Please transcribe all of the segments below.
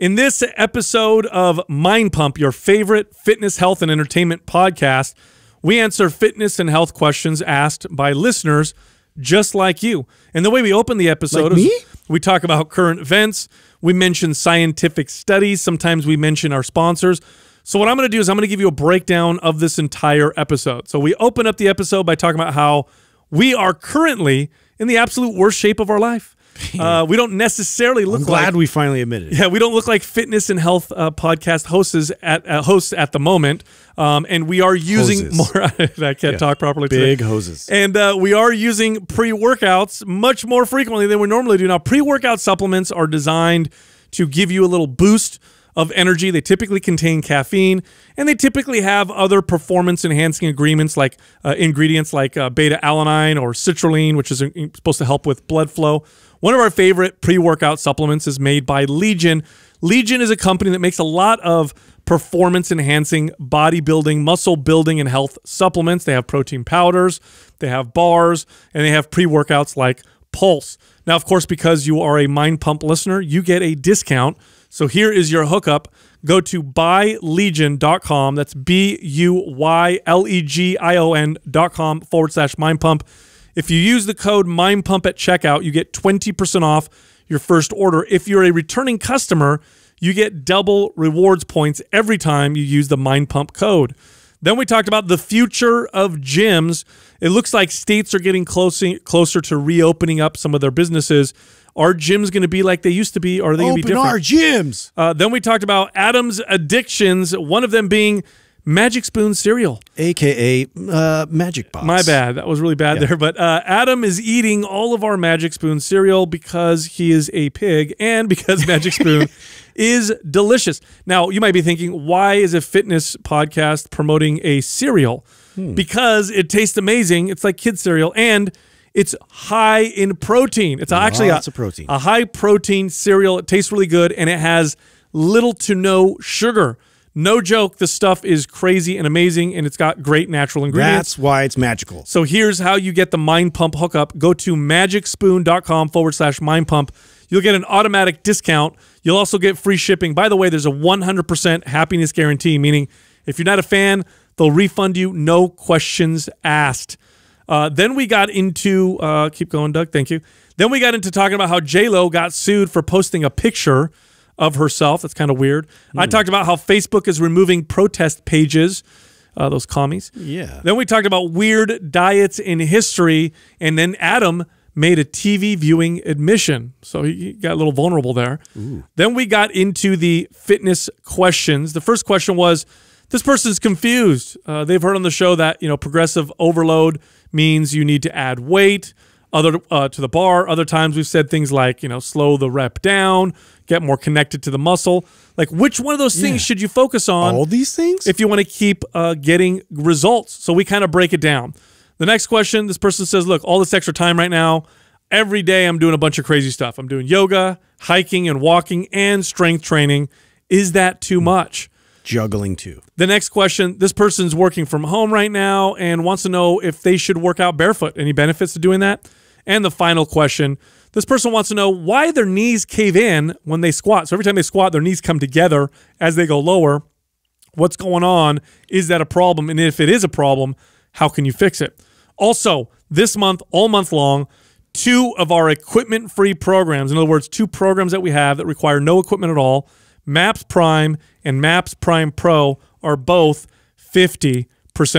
In this episode of Mind Pump, your favorite fitness, health, and entertainment podcast, we answer fitness and health questions asked by listeners just like you. And the way we open the episode is we talk about current events, we mention scientific studies, sometimes we mention our sponsors. So what I'm going to do is I'm going to give you a breakdown of this entire episode. So we open up the episode by talking about how we are currently in the absolute worst shape of our life. We don't necessarily look. I'm glad we finally admitted it. Yeah, we don't look like fitness and health podcast hosts at the moment, and we are using more. I can't talk properly. Big today. Hoses, and we are using pre-workouts much more frequently than we normally do now. Pre-workout supplements are designed to give you a little boost of energy. They typically contain caffeine, and they typically have other performance-enhancing ingredients like beta-alanine or citrulline, which is supposed to help with blood flow. One of our favorite pre-workout supplements is made by Legion. Legion is a company that makes a lot of performance-enhancing bodybuilding, muscle-building, and health supplements. They have protein powders, they have bars, and they have pre-workouts like Pulse. Now, of course, because you are a Mind Pump listener, you get a discount. So here is your hookup. Go to buylegion.com. That's BUYLEGION.com/mindpump. If you use the code MINDPUMP at checkout, you get 20% off your first order. If you're a returning customer, you get double rewards points every time you use the MINDPUMP code. Then we talked about the future of gyms. It looks like states are getting closer to reopening up some of their businesses. Are gyms going to be like they used to be? Or are they going to be different? Open our gyms! Then we talked about Adam's addictions, one of them being Magic Spoon cereal. AKA Magic Box. My bad. That was really bad there. But Adam is eating all of our Magic Spoon cereal because he is a pig and because Magic Spoon is delicious. Now, you might be thinking, why is a fitness podcast promoting a cereal? Because it tastes amazing. It's like kid cereal. And it's high in protein. It's actually a high-protein cereal. It tastes really good, and it has little to no sugar. No joke, this stuff is crazy and amazing, and it's got great natural ingredients. That's why it's magical. So here's how you get the Mind Pump hookup. Go to magicspoon.com/mindpump. You'll get an automatic discount. You'll also get free shipping. By the way, there's a 100% happiness guarantee, meaning if you're not a fan, they'll refund you, no questions asked. Then we got into, keep going, Doug, thank you. Then we got into talking about how J-Lo got sued for posting a picture of herself. That's kind of weird. I talked about how Facebook is removing protest pages, those commies. Yeah. Then we talked about weird diets in history, and then Adam made a TV viewing admission. So he got a little vulnerable there. Ooh. Then we got into the fitness questions. The first question was, this person's confused. They've heard on the show that progressive overload means you need to add weight to the bar. Other times we've said things like, slow the rep down, get more connected to the muscle. Like, which one of those things should you focus on? All these things? If you want to keep getting results. So we kind of break it down. The next question, this person says, look, all this extra time right now, every day I'm doing a bunch of crazy stuff. I'm doing yoga, hiking and walking, and strength training. Is that too much? Juggling too. The next question, this person's working from home right now and wants to know if they should work out barefoot. Any benefits to doing that? And the final question, this person wants to know why their knees cave in when they squat. So every time they squat, their knees come together as they go lower. What's going on? Is that a problem? And if it is a problem, how can you fix it? Also, this month, all month long, 2 of our equipment-free programs, in other words, 2 programs that we have that require no equipment at all, MAPS Prime and MAPS Prime Pro, are both 50%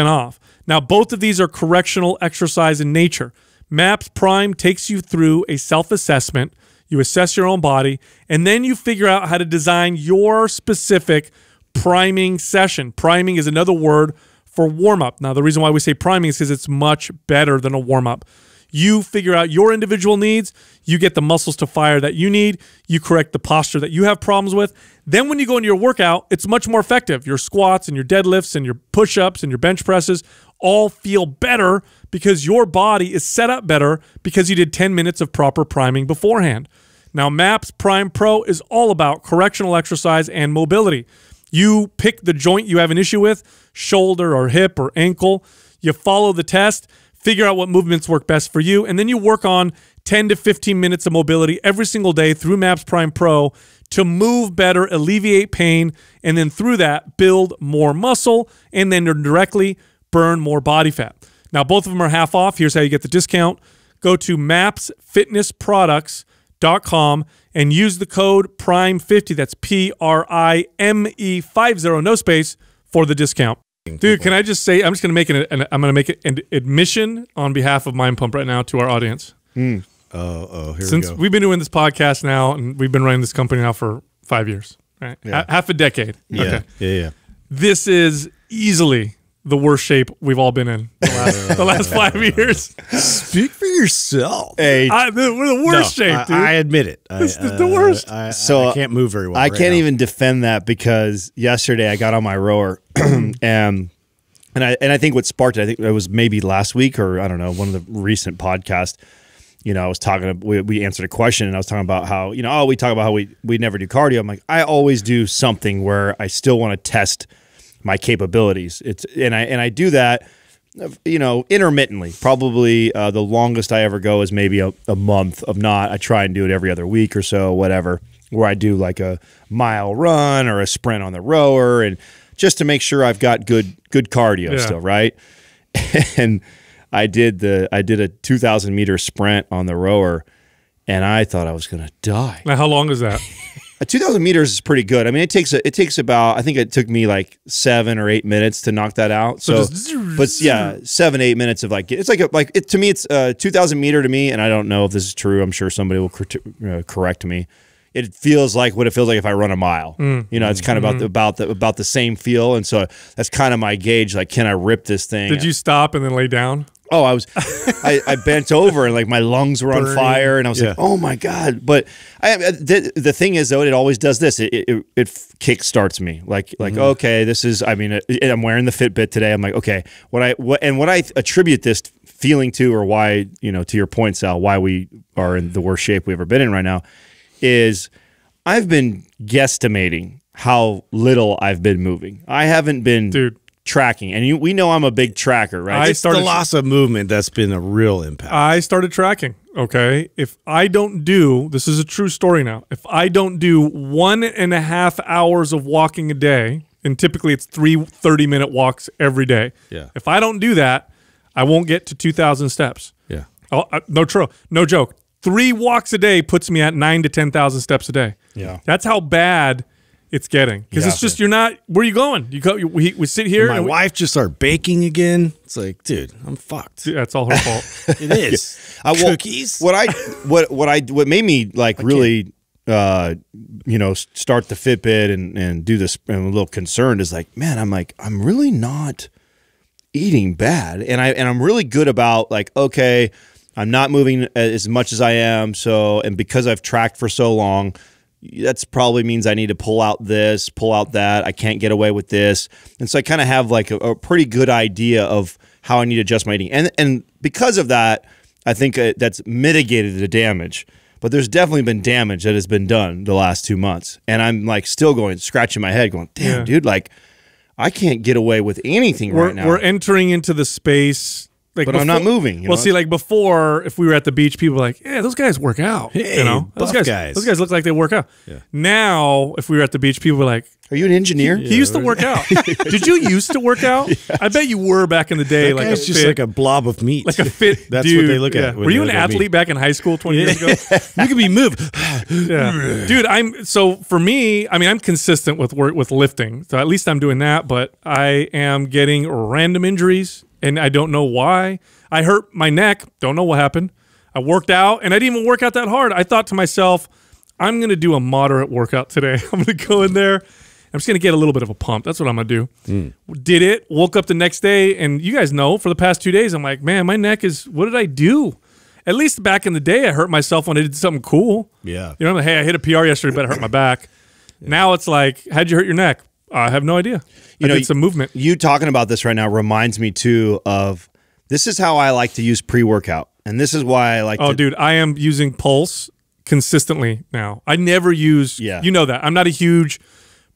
off. Now, both of these are correctional exercise in nature. MAPS Prime takes you through a self-assessment. You assess your own body, and then you figure out how to design your specific priming session. Priming is another word for warm-up. Now, the reason why we say priming is because it's much better than a warm-up. You figure out your individual needs. You get the muscles to fire that you need. You correct the posture that you have problems with. Then when you go into your workout, it's much more effective. Your squats and your deadlifts and your push-ups and your bench presses all feel better because your body is set up better because you did 10 minutes of proper priming beforehand. Now, MAPS Prime Pro is all about correctional exercise and mobility. You pick the joint you have an issue with, shoulder or hip or ankle. You follow the test. Figure out what movements work best for you, and then you work on 10 to 15 minutes of mobility every single day through MAPS Prime Pro to move better, alleviate pain, and then through that, build more muscle, and then directly burn more body fat. Now, both of them are half off. Here's how you get the discount. Go to mapsfitnessproducts.com and use the code PRIME50, that's P-R-I-M-E-50, no space, for the discount. Dude, can I just say, I'm just going to make an admission on behalf of Mind Pump right now to our audience. Here Since we go. We've been doing this podcast now, and we've been running this company now for 5 years, right? Yeah. Half a decade. Yeah. Okay. Yeah. This is easily the worst shape we've all been in the last, the last 5 years. Speak for yourself. Hey, we're the worst shape, dude. I admit it. This is the worst. I can't move very well. I can't even defend that, because yesterday I got on my rower and I think what sparked it, I think it was maybe last week or I don't know, one of the recent podcasts. You know, I was talking, we answered a question, and I was talking about how, you know, oh, we talk about how we never do cardio. I'm like, I always do something where I still want to test my capabilities. And I do that, you know, intermittently. Probably the longest I ever go is maybe a month of not. I try and do it every other week or so, whatever, where I do like a mile run or a sprint on the rower, and just to make sure I've got good cardio still, right? And I did a 2,000-meter sprint on the rower, and I thought I was going to die. Now, how long is that? A 2,000 meters is pretty good. I mean, it takes about, I think it took me like 7 or 8 minutes to knock that out. So, but yeah, 7 to 8 minutes of like, it's like, to me, it's a 2,000-meter to me, and I don't know if this is true. I'm sure somebody will correct me. It feels like what it feels like if I run a mile. You know, it's kind of about the same feel, and so that's kind of my gauge. Like, can I rip this thing? Did you stop and then lay down? Oh, I was, I bent over, and like my lungs were on fire, and I was like, oh my God! But the thing is, though, it always does this. It kickstarts me. Like okay, this is. I mean, I'm wearing the Fitbit today. I'm like, okay, what I attribute this feeling to, or why, you know, to your point, Sal, why we are in the worst shape we've ever been in right now, is I've been guesstimating how little I've been moving. I haven't been tracking. And we know I'm a big tracker, right? It's the loss of movement that's been a real impact. I started tracking, okay? If I don't do, this is a true story now, if I don't do 1.5 hours of walking a day, and typically it's 3 30-minute walks every day. Yeah. If I don't do that, I won't get to 2,000 steps. Yeah. No joke. 3 walks a day puts me at 9,000 to 10,000 steps a day. Yeah, that's how bad it's getting. Because it's just, you're not. Where are you going? We sit here. And my wife just started baking again. It's like, dude, I'm fucked. Dude, that's all her fault. It is. Cookies. What made me like really, you know, start the Fitbit and do this. And I'm a little concerned. Is like, man, I'm really not eating bad, and I'm really good about like, okay, I'm not moving as much as I am, and because I've tracked for so long, that's probably means I need to pull out this, pull out that, I can't get away with this. And so I kind of have like a pretty good idea of how I need to adjust my eating. And because of that, I think that's mitigated the damage. But there's definitely been damage that has been done the last 2 months. And I'm like still scratching my head going, damn, dude, like I can't get away with anything right now. We're entering into the space... Like but before, I'm not moving. Well, see, like before, if we were at the beach, people were like, yeah, those guys work out. Hey, you know, those guys look like they work out. Yeah. Now, if we were at the beach, people were like, are you an engineer? He used to work out. Did you used to work out? Yes. I bet you were back in the day. Like it's just fit, like a blob of meat. Like a fit That's dude. What they look at. Were you an athlete back in high school 20 years ago? You could be moved. Dude, so for me, I mean, I'm consistent with lifting. So at least I'm doing that, but I am getting random injuries. And I don't know why. I hurt my neck. Don't know what happened. I worked out, and I didn't even work out that hard. I thought to myself, I'm going to do a moderate workout today. I'm going to go in there. I'm just going to get a little bit of a pump. That's what I'm going to do. Did it. Woke up the next day, and you guys know, for the past 2 days, I'm like, man, my neck is, what did I do? At least back in the day, I hurt myself when I did something cool. Yeah. You know, hey, I hit a PR yesterday, but I hurt my back. Yeah. Now it's like, how'd you hurt your neck? I have no idea. You know, it's a movement. You talking about this right now reminds me too of, this is how I like to use pre-workout. And this is why I like to. Oh, dude, I am using Pulse consistently now. I never use, you know that. I'm not a huge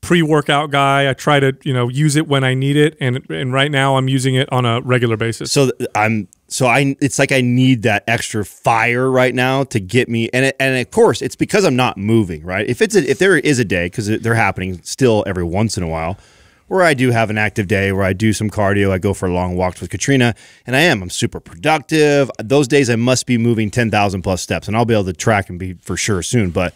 pre-workout guy. I try to, you know, use it when I need it. And right now I'm using it on a regular basis. So I'm So it's like I need that extra fire right now to get me. And of course, it's because I'm not moving, right? If there is a day, because they're happening still every once in a while, where I do have an active day, where I do some cardio, I go for long walks with Katrina, and I'm super productive. Those days I must be moving 10,000 plus steps, and I'll be able to track and be for sure soon. But,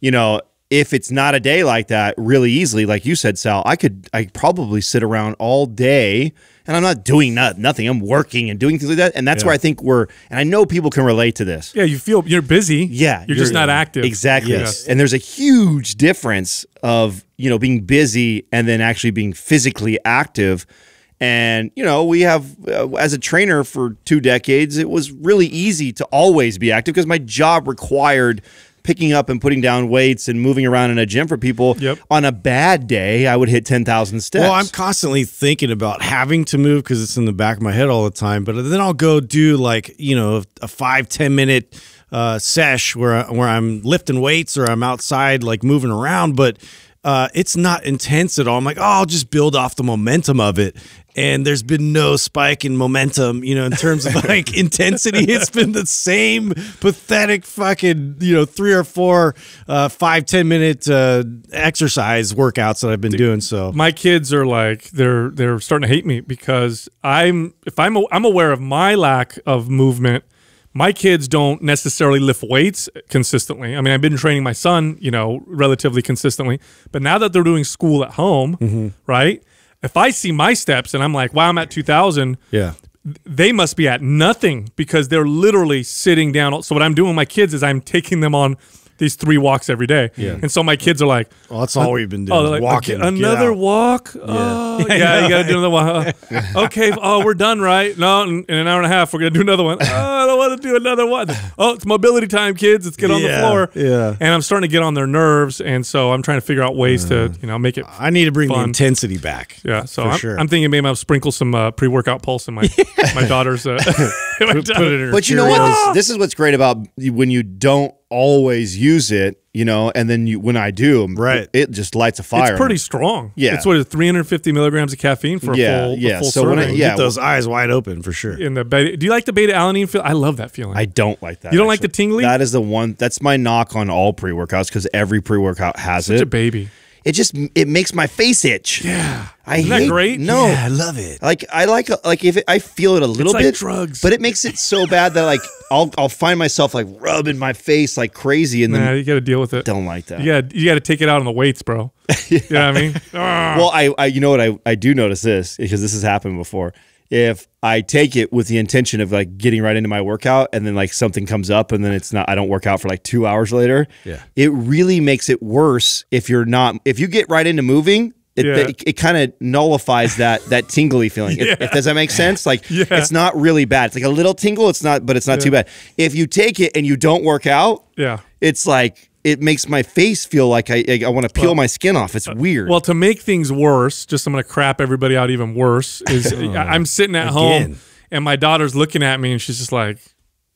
you know, if it's not a day like that, really easily, like you said, Sal, I could probably sit around all day and I'm not doing nothing. I'm working and doing things like that. And that's where I think and I know people can relate to this. Yeah, you're busy. Yeah. You're just not active. Exactly. Yes. And there's a huge difference of, you know, being busy and then actually being physically active. And, you know, we have, as a trainer for 2 decades, it was really easy to always be active because my job required picking up and putting down weights and moving around in a gym for people. Yep. On a bad day, I would hit 10,000 steps. Well, I'm constantly thinking about having to move because it's in the back of my head all the time. But then I'll go do, like, you know, a 5-10 minute sesh where I'm lifting weights or I'm outside, like, moving around. But it's not intense at all. I'm like, oh, I'll just build off the momentum of it. And there's been no spike in momentum, you know, in terms of, like, intensity. It's been the same pathetic fucking, you know, 3 or 4 5-10 minute exercise workouts that I've been doing. So my kids are like, they're starting to hate me because I'm aware of my lack of movement. My kids don't necessarily lift weights consistently. I mean, I've been training my son, you know, relatively consistently, but now that they're doing school at home, right? If I see my steps and I'm like, wow, I'm at 2,000, they must be at nothing because they're literally sitting down. So what I'm doing with my kids is I'm taking them on these 3 walks every day. Yeah. And so my kids are like, well, that's all we've been doing, walking. Another walk? Oh, yeah, you got to do another walk. Okay, oh, we're done, right? No, in an hour and a half, we're going to do another one. Oh, I don't want to do another one. Oh, it's mobility time, kids. Let's get on the floor. Yeah. And I'm starting to get on their nerves, and so I'm trying to figure out ways to, you know, make it I need to bring the intensity back. Yeah, so I'm thinking maybe I'll sprinkle some pre-workout Pulse in my daughter's. But you know what? This is what's great about when you don't always use it, you know, and then when I do, right, it just lights a fire. It's pretty strong. Yeah, it's 350 milligrams of caffeine for a full so serving. You get those eyes wide open for sure. In the beta, do you like the beta alanine feel? I love that feeling. I don't like that. You don't like the tingly? That is the one. That's my knock on all pre-workouts because every pre-workout has it. Such a baby. It just makes my face itch. Yeah, isn't that great? No, yeah, I love it. Like I feel it a little bit. It's like drugs, but it makes it so bad that, like, I'll find myself, like, rubbing my face like crazy, and then you got to deal with it. Don't like that. Yeah, you got to take it out on the weights, bro. Yeah. You know what I mean? Well, I you know what I do notice this because this has happened before. If I take it with the intention of, like, getting right into my workout and then, like, something comes up and then it's not, I don't work out for like 2 hours later. Yeah. It really makes it worse if you're not, if you get right into moving, it kind of nullifies that tingly feeling. Does that make sense? Like, it's not really bad. It's like a little tingle. It's not, but it's not too bad. If you take it and you don't work out, it's like, it makes my face feel like I want to peel my skin off. It's weird. Well, to make things worse, I'm going to crap everybody out even worse, is I'm sitting at home and my daughter's looking at me and she's just like,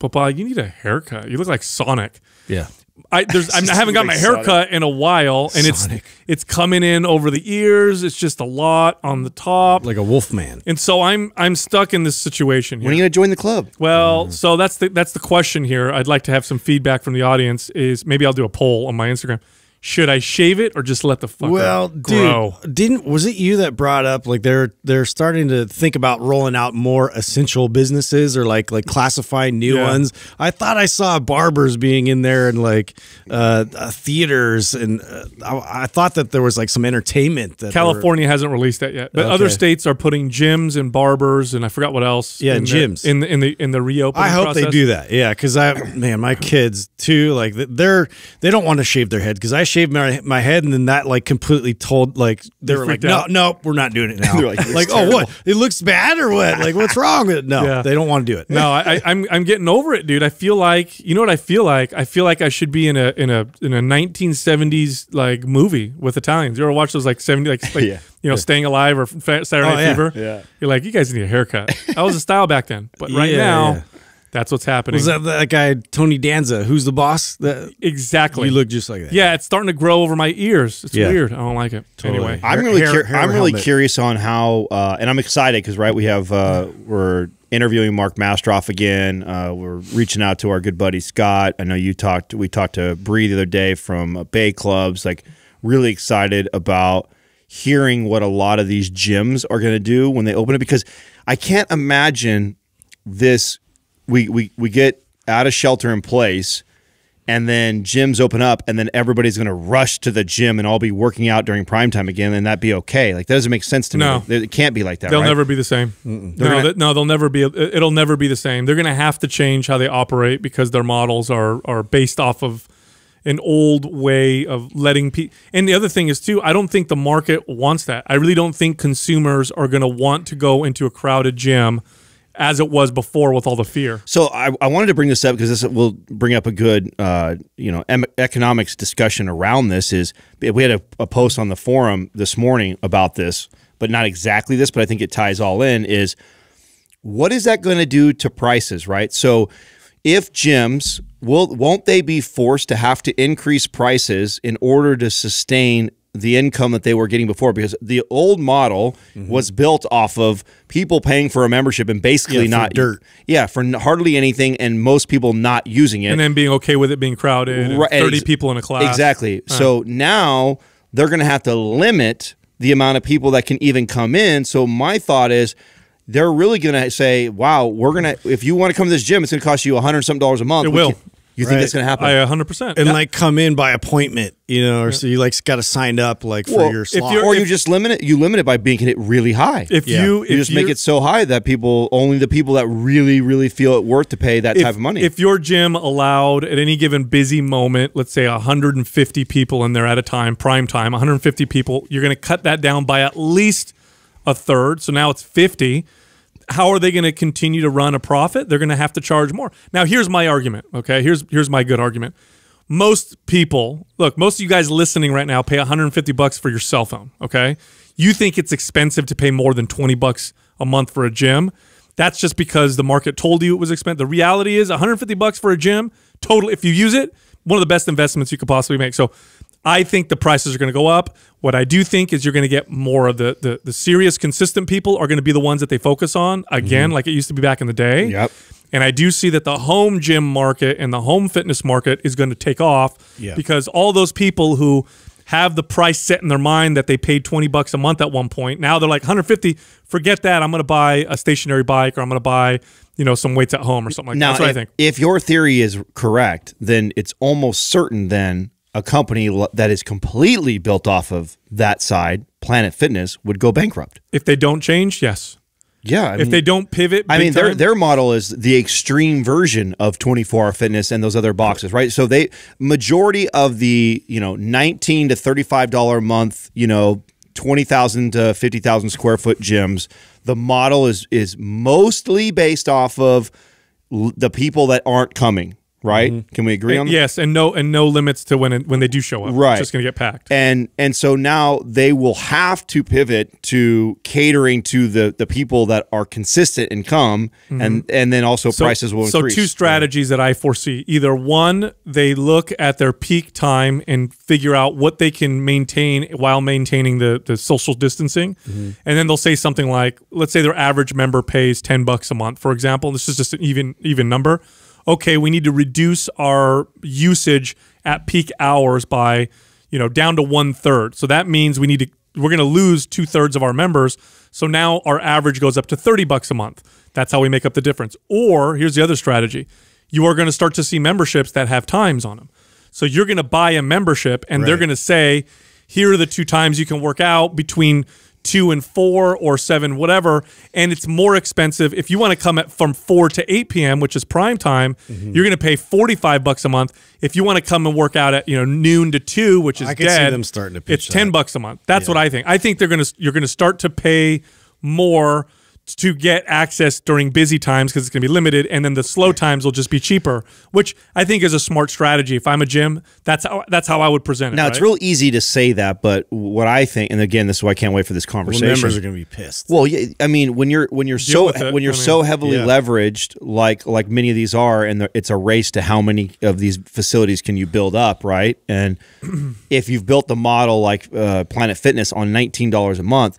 Papa, you need a haircut. You look like Sonic. Yeah. I haven't got my haircut in a while, and it's coming in over the ears. It's just a lot on the top, like a wolf man. And so I'm stuck in this situation here. When are you gonna join the club? Well, so that's the question here. I'd like to have some feedback from the audience. Is maybe I'll do a poll on my Instagram. Should I shave it or just let the fucker grow? Dude, was it you that brought up, like, they're starting to think about rolling out more essential businesses or like classifying new ones? I thought I saw barbers being in there and like theaters, and I thought that there was like some entertainment. That California hasn't released that yet, but other states are putting gyms and barbers and I forgot what else. Yeah, gyms in the reopening. I hope they do that. Yeah, because my kids too, like, they don't want to shave their head because I shaved my head, and then that, like, completely told, like, they were like, no, we're not doing it now. like oh, what? It looks bad or what? Like, what's wrong with it? No, they don't want to do it. No, I'm getting over it, dude. I feel like, you know what I feel like? I feel like I should be in a 1970s like movie with Italians. You ever watch those like 70s, like you know, Staying Alive or Saturday Night Fever? Yeah. You're like, you guys need a haircut. That was a style back then, but right now. Yeah. That's what's happening. Was that guy, Tony Danza, Who's the Boss? Exactly. You look just like that. Yeah, it's starting to grow over my ears. It's weird. I don't like it. Totally. Anyway, I'm really curious on how, and I'm excited because we have we're interviewing Mark Mastroff again. We're reaching out to our good buddy Scott. I know you talked. We talked to Bree the other day from Bay Clubs. Like, really excited about hearing what a lot of these gyms are going to do when they open it, because I can't imagine this. We get out of shelter in place, and then gyms open up, and then everybody's going to rush to the gym and all be working out during prime time again, and that be okay. Like, that doesn't make sense to me. It can't be like that. They'll never be the same. Mm-mm. No, they'll never be. It'll never be the same. They're going to have to change how they operate, because their models are based off of an old way of letting people. And the other thing is too, I don't think the market wants that. I really don't think consumers are going to want to go into a crowded gym as it was before with all the fear. So I wanted to bring this up because this will bring up a good you know, economics discussion around this. Is we had a post on the forum this morning about this, but not exactly this, but I think it ties all in. Is what is that going to do to prices, right? So if gyms won't they be forced to have to increase prices in order to sustain the income that they were getting before, because the old model was built off of people paying for a membership and basically for hardly anything, and most people not using it, and then being okay with it being crowded, right, and 30 people in a class. Exactly. So now they're going to have to limit the amount of people that can even come in. So my thought is, they're really going to say, "Wow, we're going to, if you want to come to this gym, it's going to cost you $100-something a month." It will. You think that's going to happen? 100%. And like, come in by appointment, you know, or so you like got to sign up like for your slot, or you just limit it. You limit it by making it really high. If you just make it so high that people, only the people that really feel it worth to pay that type of money. If your gym allowed at any given busy moment, let's say 150 people in there at a time, prime time, 150 people, you're going to cut that down by at least a third. So now it's 50. How are they going to continue to run a profit? They're going to have to charge more. Now, here's my argument, okay? Here's my good argument. Most people, look, most of you guys listening right now pay 150 bucks for your cell phone, okay? You think it's expensive to pay more than 20 bucks a month for a gym. That's just because the market told you it was expensive. The reality is 150 bucks for a gym, totally, if you use it, one of the best investments you could possibly make. So I think the prices are going to go up. What I do think is you're going to get more of the serious, consistent people are going to be the ones that they focus on again, like it used to be back in the day. Yep. And I do see that the home gym market and the home fitness market is going to take off because all those people who have the price set in their mind that they paid 20 bucks a month at one point, now they're like 150, forget that, I'm going to buy a stationary bike, or I'm going to buy, you know, some weights at home or something like that. That's what I think. If your theory is correct, then it's almost certain then a company that is completely built off of that side, Planet Fitness, would go bankrupt. If they don't change, yes. Yeah. I mean, if they don't pivot. I mean, their model is the extreme version of 24-hour fitness and those other boxes, right? So they, majority of the, you know, $19 to $35 a month, you know, 20,000 to 50,000 square foot gyms, the model is mostly based off of the people that aren't coming. Right? Can we agree on that? Yes, and no limits to when they do show up. Right, it's just going to get packed. And so now they will have to pivot to catering to the people that are consistent and come, and then also prices will increase. So two strategies that I foresee: either one, they look at their peak time and figure out what they can maintain while maintaining the social distancing, and then they'll say something like, let's say their average member pays 10 bucks a month, for example. This is just an even number. Okay, we need to reduce our usage at peak hours by, you know, down to 1/3. So that means we need to, we're going to lose 2/3 of our members. So now our average goes up to 30 bucks a month. That's how we make up the difference. Or here's the other strategy. You are going to start to see memberships that have times on them. So you're going to buy a membership, and they're going to say, here are the 2 times you can work out between 2 and 4 or 7, whatever, and it's more expensive. If you want to come at from 4 to 8 p.m., which is prime time, you're going to pay 45 bucks a month. If you want to come and work out at, you know, noon to 2, which is I can see them starting to pitch it's 10 bucks a month. That's what I think. I think they're going to start to pay more to get access during busy times because it's going to be limited, and then the slow times will just be cheaper, which I think is a smart strategy. If I'm a gym, that's how I would present it. Now, it's real easy to say that, but what I think, and again, this is why I can't wait for this conversation. Well, members are going to be pissed. Well, I mean, when you're so heavily leveraged, like many of these are, and it's a race to how many of these facilities can you build up, right? And if you've built the model like Planet Fitness on $19 a month,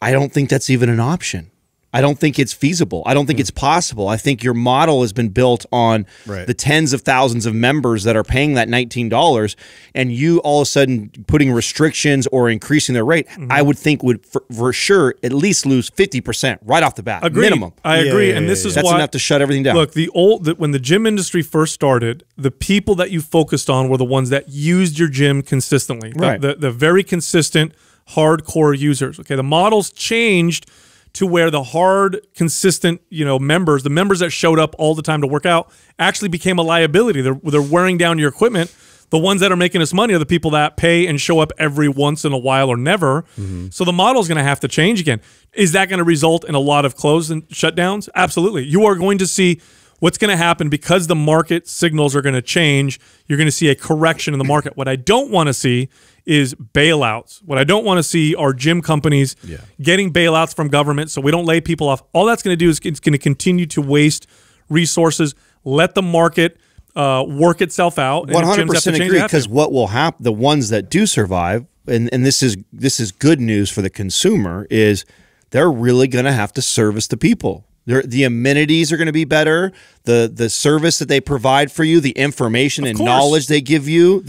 I don't think that's even an option. I don't think it's feasible. I don't think it's possible. I think your model has been built on the tens of thousands of members that are paying that $19, and you all of a sudden putting restrictions or increasing their rate, I would think would for sure at least lose 50% right off the bat. Agreed. Minimum. I agree. And this is why that's enough to shut everything down. Look, when the gym industry first started, the people that you focused on were the ones that used your gym consistently. Right. The very consistent, hardcore users. Okay, the model's changed to where the hard, consistent, members, the members that showed up all the time to work out actually became a liability. They're wearing down your equipment. The ones that are making us money are the people that pay and show up every once in a while or never. So the model is going to have to change again. Is that going to result in a lot of closed and shutdowns? Absolutely. You are going to see what's going to happen because the market signals are going to change. You're going to see a correction in the market. What I don't want to see is bailouts. What I don't want to see are gym companies getting bailouts from government so we don't lay people off. All that's going to do is it's going to continue to waste resources. Let the market work itself out. 100% agree, because what will happen, the ones that do survive, and this is good news for the consumer, is they're really going to have to service the people. The amenities are going to be better. The service that they provide for you, the information and knowledge they give you,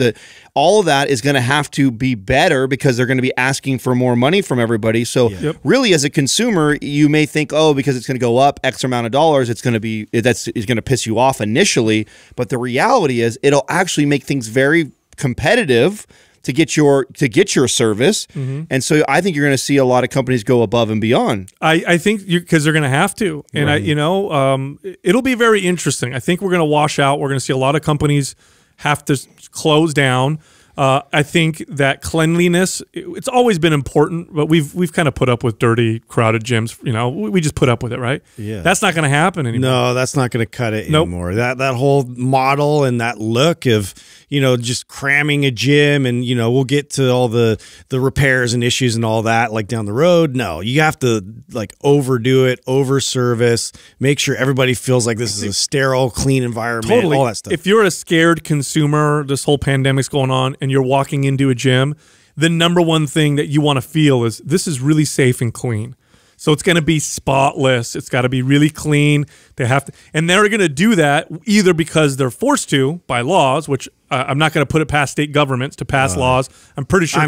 all of that is going to have to be better because they're going to be asking for more money from everybody. So really, as a consumer, you may think, oh, because it's going to go up X amount of dollars, it's going to be it's going to piss you off initially. But the reality is, it'll actually make things very competitive to get your service, and so I think you're going to see a lot of companies go above and beyond. I think because they're going to have to, and it'll be very interesting. I think we're going to wash out. We're going to see a lot of companies have to close down. I think that cleanliness, it's always been important, but we've kind of put up with dirty, crowded gyms. We just put up with it, right? Yeah, that's not going to happen anymore. No, that's not going to cut it anymore. That whole model and that look of just cramming a gym, and we'll get to all the repairs and issues and all that like down the road. No, you have to like overdo it, over service, make sure everybody feels like this is a sterile, clean environment. Totally, all that stuff. If you're a scared consumer, this whole pandemic's going on, and you're walking into a gym, the #1 thing that you want to feel is this is really safe and clean. So it's going to be spotless. It's got to be really clean. They have to, and they're going to do that either because they're forced to by laws, which I'm not going to put it past state governments to pass laws. I'm pretty sure,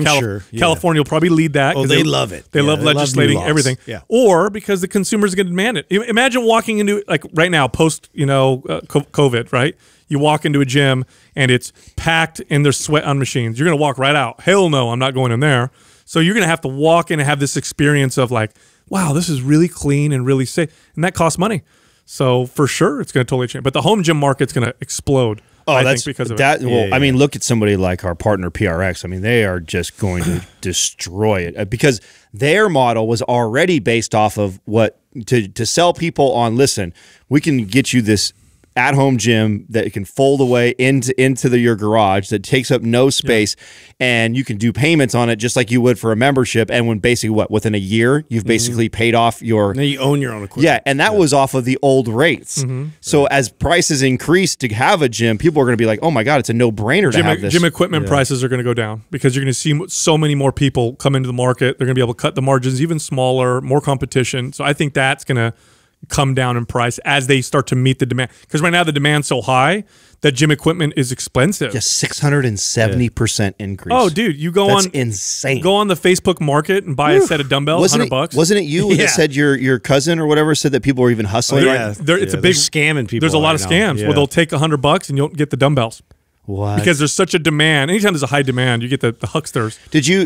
California will probably lead that. Oh, they love it. They love legislating everything. Yeah. Or because the consumers are going to demand it. Imagine walking into, like right now, post COVID, right? You walk into a gym and it's packed and there's sweat on machines. You're going to walk right out. Hell no, I'm not going in there. So you're going to have to walk in and have this experience of like, wow, this is really clean and really safe. And that costs money. So for sure, it's going to totally change. But the home gym market's going to explode. Oh, I think because of that. Well, I mean, look at somebody like our partner PRx. I mean, they are just going to destroy it because their model was already based off of what to sell people on. Listen, we can get you this at-home gym that can fold away into your garage that takes up no space, and you can do payments on it just like you would for a membership. And when basically within a year you've basically paid off your. Now you own your own equipment. Yeah, and that was off of the old rates. So as prices increase to have a gym, people are going to be like, oh my god, it's a no-brainer to have this. Gym equipment prices are going to go down because you're going to see so many more people come into the market. They're going to be able to cut the margins even smaller, more competition. So I think that's going to come down in price as they start to meet the demand. Because right now the demand's so high that gym equipment is expensive. Just 670% increase. Oh, dude, you go That's insane. Go on the Facebook market and buy a set of dumbbells, $100. Wasn't it you that said your cousin or whatever said that people were even hustling? Oh, it's a big scamming people. There's a lot of scams where they'll take $100 and you don't get the dumbbells. What? Because there's such a demand. Anytime there's a high demand, you get the hucksters. Did you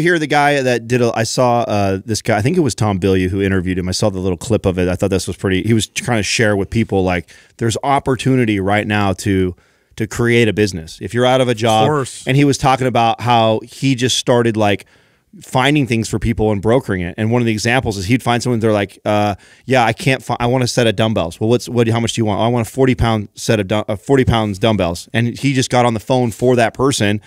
hear the guy that did? I saw this guy. I think it was Tom Bilyeu who interviewed him. I saw the little clip of it. I thought this was pretty. He was trying to share with people like there's opportunity right now to create a business if you're out of a job. Of course. And he was talking about how he just started like finding things for people and brokering it. And one of the examples is he'd find someone, they're like, yeah, I can't find, I want a set of dumbbells. Well, how much do you want? I want a 40 pound set of 40 pounds dumbbells. And he just got on the phone for that person,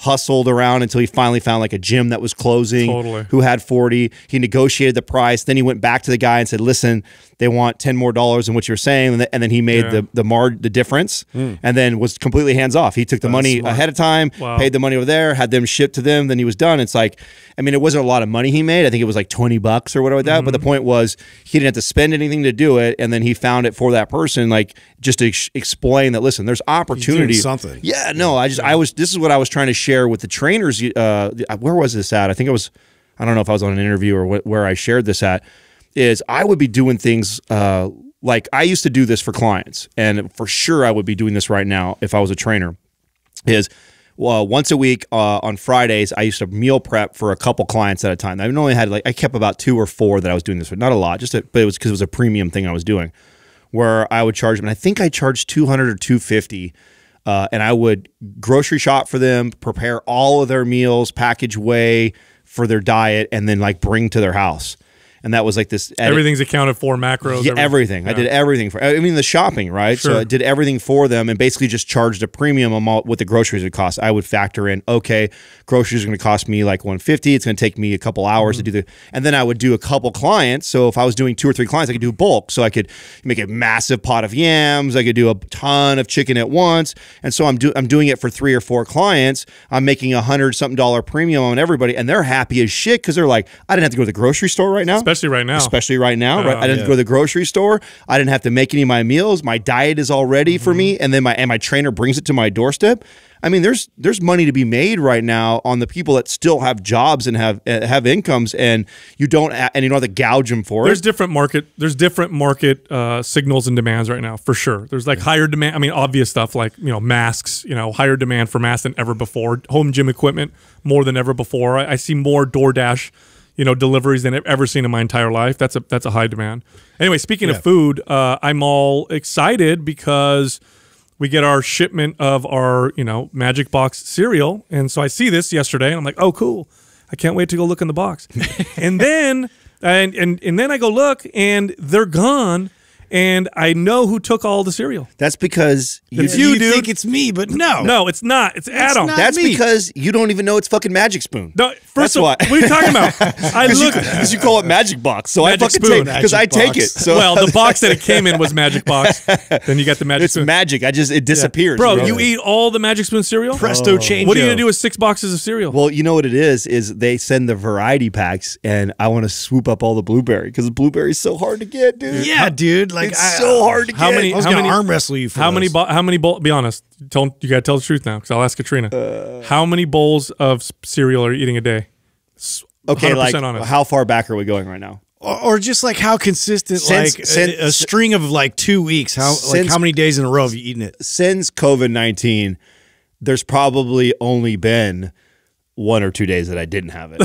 hustled around until he finally found like a gym that was closing who had 40. He negotiated the price. Then he went back to the guy and said, listen, they want $10 more than what you're saying. And then he made the difference and then was completely hands off. He took the money ahead of time, paid the money over there, had them shipped to them. Then he was done. It's like, I mean, it wasn't a lot of money he made. I think it was like 20 bucks or whatever like that. But the point was he didn't have to spend anything to do it. And then he found it for that person, like just to explain that, listen, there's opportunity. Yeah, no, this is what I was trying to share with the trainers. Where was this at? I think it was, I don't know if I was on an interview or where I shared this at, is I would be doing things like I used to do this for clients, and for sure I would be doing this right now if I was a trainer, is once a week on Fridays, I used to meal prep for a couple clients at a time. I only had like, I kept about 2 or 4 that I was doing this with, not a lot, just but it was because it was a premium thing I was doing, where I would charge them, and I think I charged $200 or $250, and I would grocery shop for them, prepare all of their meals, package way for their diet, and then like bring to their house. And that was like this edit. Everything's accounted for, macros. Yeah, everything. Yeah. I did everything for, I mean, the shopping, right? Sure. So I did everything for them and basically just charged a premium on what the groceries would cost. I would factor in, okay, groceries are going to cost me like $150. It's going to take me a couple hours to do the, and then I would do a couple clients. So if I was doing 2 or 3 clients, I could do bulk. So I could make a massive pot of yams. I could do a ton of chicken at once. And so I'm doing it for 3 or 4 clients. I'm making $100-something premium on everybody, and they're happy as shit because they're like, I didn't have to go to the grocery store right now. Especially right now. Right? I didn't go to the grocery store. I didn't have to make any of my meals. My diet is all ready for me, and then my trainer brings it to my doorstep. I mean, there's money to be made right now on the people that still have jobs and have incomes, and you don't have to gouge them for it. There's different market signals and demands right now, for sure. There's like higher demand. I mean, obvious stuff like, you know, masks, you know, higher demand for masks than ever before. Home gym equipment more than ever before. I see more DoorDash, you know, deliveries than I've ever seen in my entire life. That's a high demand. Anyway, speaking of food, I'm all excited because we get our shipment of our, you know, Magic Box cereal. And so I see this yesterday, and I'm like, oh, cool. I can't wait to go look in the box. And then and then I go look, and they're gone. And I know who took all the cereal. That's because you think it's me, but no. No, it's not. It's Adam. That's because you don't even know it's fucking Magic Spoon. No, what are you talking about? I look, because you call it Magic Box, so Magic Spoon. Because I take it. So. Well, the box that it came in was Magic Box. Then you got the Magic Spoon. It's magic. It disappears. Bro, you eat all the Magic Spoon cereal? Presto change. What are you going to do with 6 boxes of cereal? Well, you know what it is they send the variety packs, and I want to swoop up all the blueberry, because the blueberry is so hard to get, dude. Yeah, dude. Like, it's so hard to get. How many arm wrestle you for how many bowls? Be honest. You gotta tell the truth now, because I'll ask Katrina. How many bowls of cereal are you eating a day? Okay, like honest. How far back are we going right now? Or just like how consistent? Since a string of like 2 weeks. How many days in a row have you eaten it? Since COVID-19, there's probably only been 1 or 2 days that I didn't have it.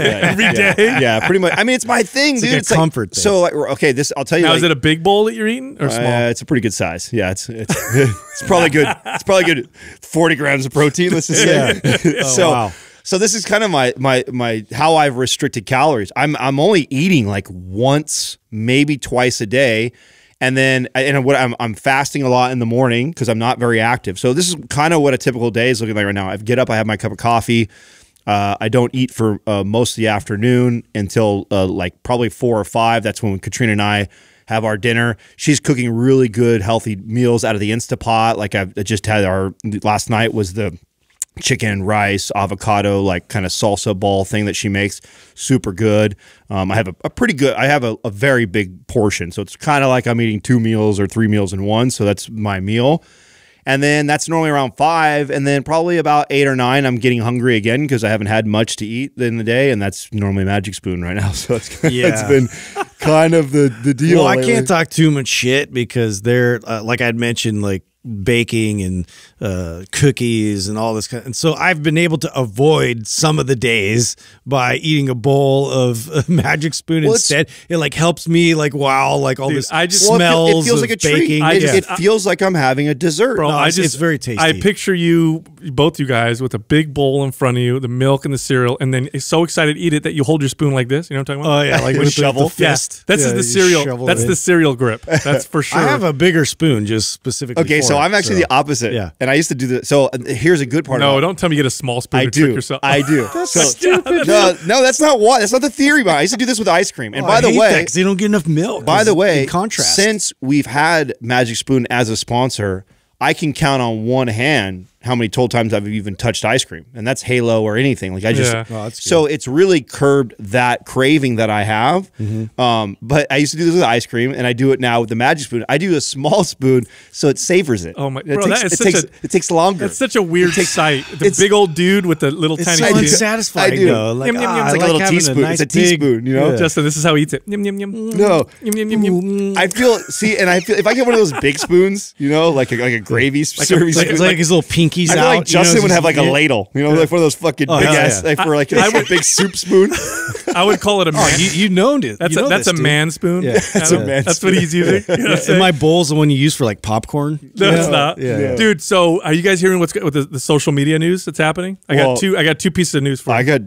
Every day? Yeah, pretty much. I mean, it's my thing, dude. Like it's comfort thing. So, like, okay, this, I'll tell you. Now, like, is it a big bowl that you're eating or small? It's a pretty good size. Yeah, it's probably good. It's probably good 40 grams of protein, let's just say. So this is kind of my how I've restricted calories. I'm only eating like once, maybe twice a day. And then I'm fasting a lot in the morning because I'm not very active. So this is kind of what a typical day is looking like right now. I get up, I have my cup of coffee. I don't eat for most of the afternoon until like probably 4 or 5. That's when Katrina and I have our dinner. She's cooking really good, healthy meals out of the Instapot. Like I just had last night was the chicken, rice, avocado, like kind of salsa ball thing that she makes. Super good. I have a very big portion. So it's kind of like I'm eating 2 meals or 3 meals in one. So that's my meal. And then that's normally around 5. And then probably about 8 or 9, I'm getting hungry again because I haven't had much to eat in the day. And that's normally Magic Spoon right now. So it's been kind of the deal. Well, I can't talk too much shit because they're, like I'd mentioned, like, baking and cookies and all this kind of, and so I've been able to avoid some of the days by eating a bowl of Magic Spoon instead. It like helps me like all dude, this smells. It feels like a treat. It feels like I'm having a dessert. Bro, no, it's very tasty. I picture you, both you guys, with a big bowl in front of you, the milk and the cereal, and then so excited to eat it that you hold your spoon like this. You know what I'm talking about? Oh yeah, like with a shovel. Yes, yeah, that's the cereal. That's the cereal grip. That's for sure. I have a bigger spoon just specifically. Okay, so So I'm actually the opposite. Yeah. And I used to do this. So here's a good part. No, don't tell me you get a small spoon to trick yourself. I do. That's so stupid. No, that's not why. That's not the theory behind it. I used to do this with ice cream. And by the way, because they don't get enough milk. By the way, in contrast, since we've had Magic Spoon as a sponsor, I can count on one hand how many total times I've even touched ice cream, and that's Halo or anything. Like I just, so it's really curbed that craving that I have. Mm-hmm. But I used to do this with ice cream, and I do it now with the Magic Spoon. I do a small spoon, so it savors it. Oh my, bro, it takes longer. It's such a weird sight. The big old dude with the little tiny. It's so unsatisfying. I do. Like, it's like a little teaspoon. It's a teaspoon. You know, Justin, this is how he eats it. I feel. See, and I feel if I get one of those big spoons, you know, like a gravy serving spoon, like his little pinky. I feel like Justin would have like a ladle, you know, like one of those fucking big ass, like for like a big soup spoon. I would call it a man. You know it. That's a man spoon. Yeah, that's a man. That's what he's using. And my bowl's the one you use for like popcorn. No, it's not, dude. So are you guys hearing what's with the social media news that's happening? I got two pieces of news for you. I got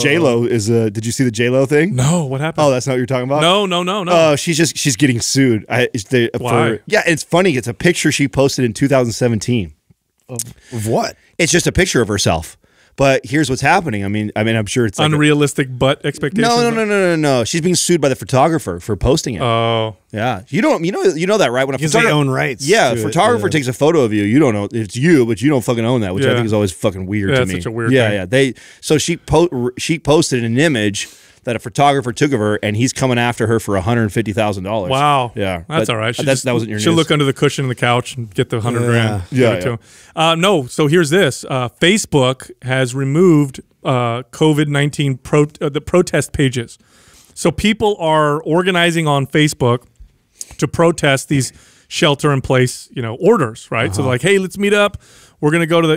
J-Lo is. Did you see the J-Lo thing? No, what happened? Oh, that's not what you're talking about. No. Oh, she's getting sued. Why? Yeah, it's funny. It's a picture she posted in 2017. Of what? It's just a picture of herself. But here's what's happening. I mean, I'm sure it's like unrealistic butt expectations. No. She's being sued by the photographer for posting it. Oh, yeah. You know that, right? When they own rights. Yeah, a photographer takes a photo of you. You don't know it's you, but you don't fucking own that, which I think is always fucking weird to me. Yeah, such a weird thing. Yeah. So she posted an image that a photographer took of her, and he's coming after her for $150,000. Wow. Yeah. That's all right. That wasn't your news. She'll look under the cushion of the couch and get the $100,000. Yeah. No, so here's this. Facebook has removed COVID-19 the protest pages. So people are organizing on Facebook to protest these shelter-in-place, orders, right? So like, hey, let's meet up. We're going to go to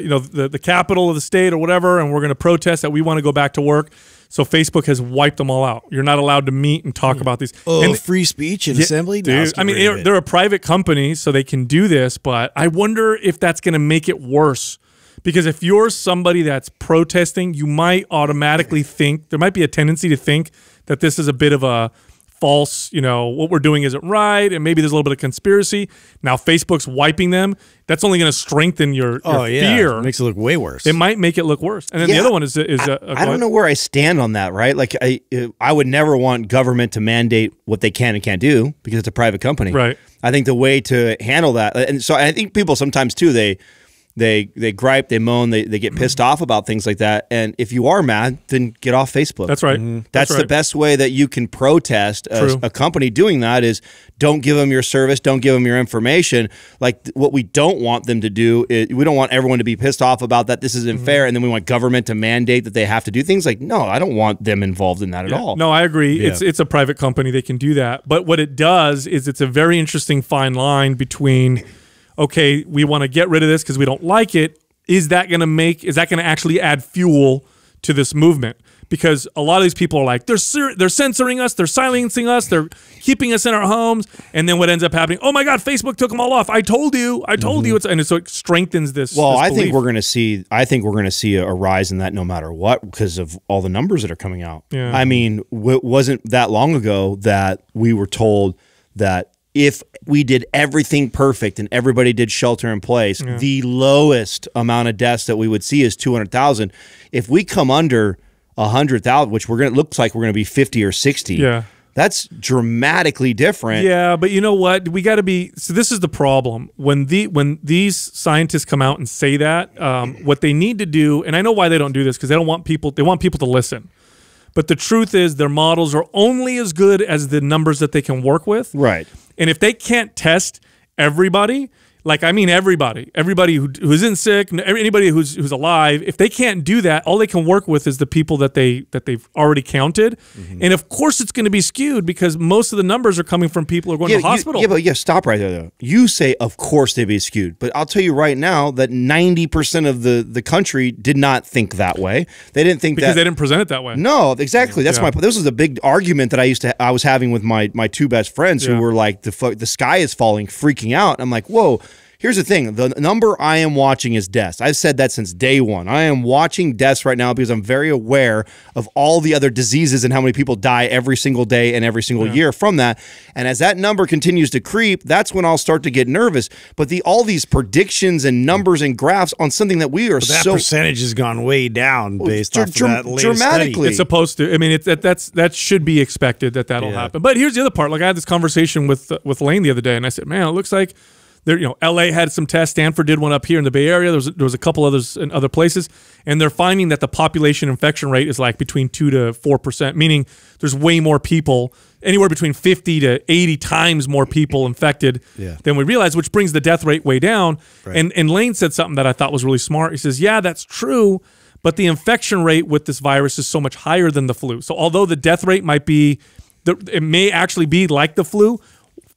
the capital of the state or whatever, and we're going to protest that we want to go back to work. So Facebook has wiped them all out. You're not allowed to meet and talk about these. Oh, and free speech and assembly? Dude, I mean, they're a private company, so they can do this, but I wonder if that's going to make it worse. Because if you're somebody that's protesting, you might automatically think, there might be a tendency to think that this is a bit of a false, what we're doing isn't right, and maybe there's a little bit of conspiracy. Now Facebook's wiping them. That's only going to strengthen your fear. It makes it look way worse. It might make it look worse. And then the other one is I don't know where I stand on that, right? Like I would never want government to mandate what they can and can't do because it's a private company. Right. I think the way to handle that, and so I think people sometimes too, they gripe, they moan, they get pissed off about things like that. And if you are mad, then get off Facebook. That's right. Mm-hmm. That's the best way that you can protest a company doing that is don't give them your service, don't give them your information. Like what we don't want them to do is we don't want everyone to be pissed off about that. This isn't fair. And then we want government to mandate that they have to do things. Like, no, I don't want them involved in that at all. No, I agree. Yeah. It's a private company. They can do that. But what it does is it's a very interesting fine line between okay, we want to get rid of this because we don't like it. Is that going to actually add fuel to this movement? Because a lot of these people are like, they're censoring us, they're silencing us, they're keeping us in our homes, and then what ends up happening? Oh my God, Facebook took them all off. I told you. And so it strengthens this. Well, this belief. I think we're going to see a rise in that no matter what because of all the numbers that are coming out. Yeah. I mean, it wasn't that long ago that we were told that if we did everything perfect and everybody did shelter in place, the lowest amount of deaths that we would see is 200,000. If we come under 100,000, which looks like we're going to be 50 or 60, that's dramatically different. Yeah, but you know what? We got to be. So this is the problem when these scientists come out and say that what they need to do, and I know why they don't do this because they don't want people. They want people to listen. But the truth is their models are only as good as the numbers that they can work with. Right. And if they can't test everybody, like I mean everybody who isn't sick, anybody who's alive, if they can't do that, all they can work with is the people that they've already counted. Mm-hmm. And of course it's going to be skewed because most of the numbers are coming from people who are going to the hospital. Stop right there though. You say of course they'd be skewed, but I'll tell you right now that 90% of the country did not think that way. They didn't think because they didn't present it that way. No, exactly. That's my point. This was a big argument that I was having with my two best friends who were like the sky is falling, freaking out. I'm like, whoa. Here's the thing. The number I am watching is deaths. I've said that since day one. I am watching deaths right now because I'm very aware of all the other diseases and how many people die every single day and every single year from that. And as that number continues to creep, that's when I'll start to get nervous. But all these predictions and numbers and graphs on something that we are that percentage has gone way down based off of that latest dramatically study. It's supposed to. I mean, that should be expected that'll happen. But here's the other part. Like, I had this conversation with Lane the other day, and I said, man, it looks like there, LA had some tests. Stanford did one up here in the Bay Area. There was a couple others in other places, and they're finding that the population infection rate is like between 2 to 4%, meaning there's way more people, anywhere between 50 to 80 times more people infected than we realize, which brings the death rate way down. Right. And Lane said something that I thought was really smart. He says, yeah, that's true, but the infection rate with this virus is so much higher than the flu. So although the death rate might be, it may actually be like the flu,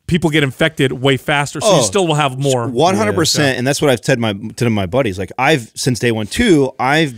people get infected way faster, so you still will have more. 100%, and that's what I've said to my buddies. Like, I've, since day one, too, I've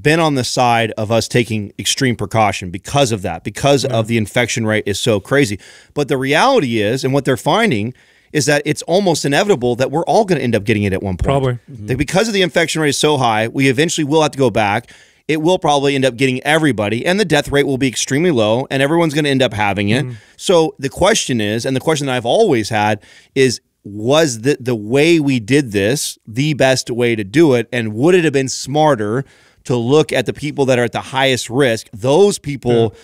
been on the side of us taking extreme precaution because of that, because of the infection rate is so crazy. But the reality is, and what they're finding is that it's almost inevitable that we're all going to end up getting it at one point. Probably. That because of the infection rate is so high, we eventually will have to go back. It will probably end up getting everybody, and the death rate will be extremely low, and everyone's going to end up having it. So the question is, and the question that I've always had is, was the way we did this the best way to do it, and would it have been smarter to look at the people that are at the highest risk? Those people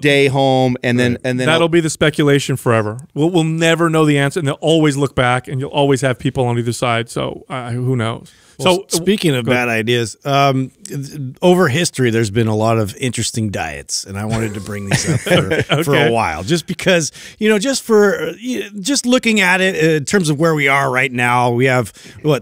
stay home, and then that'll be the speculation forever. We'll never know the answer, and they'll always look back, and you'll always have people on either side. So who knows? Well, so speaking of bad ideas, over history, there's been a lot of interesting diets, and I wanted to bring these up for a while, just because just looking at it in terms of where we are right now, we have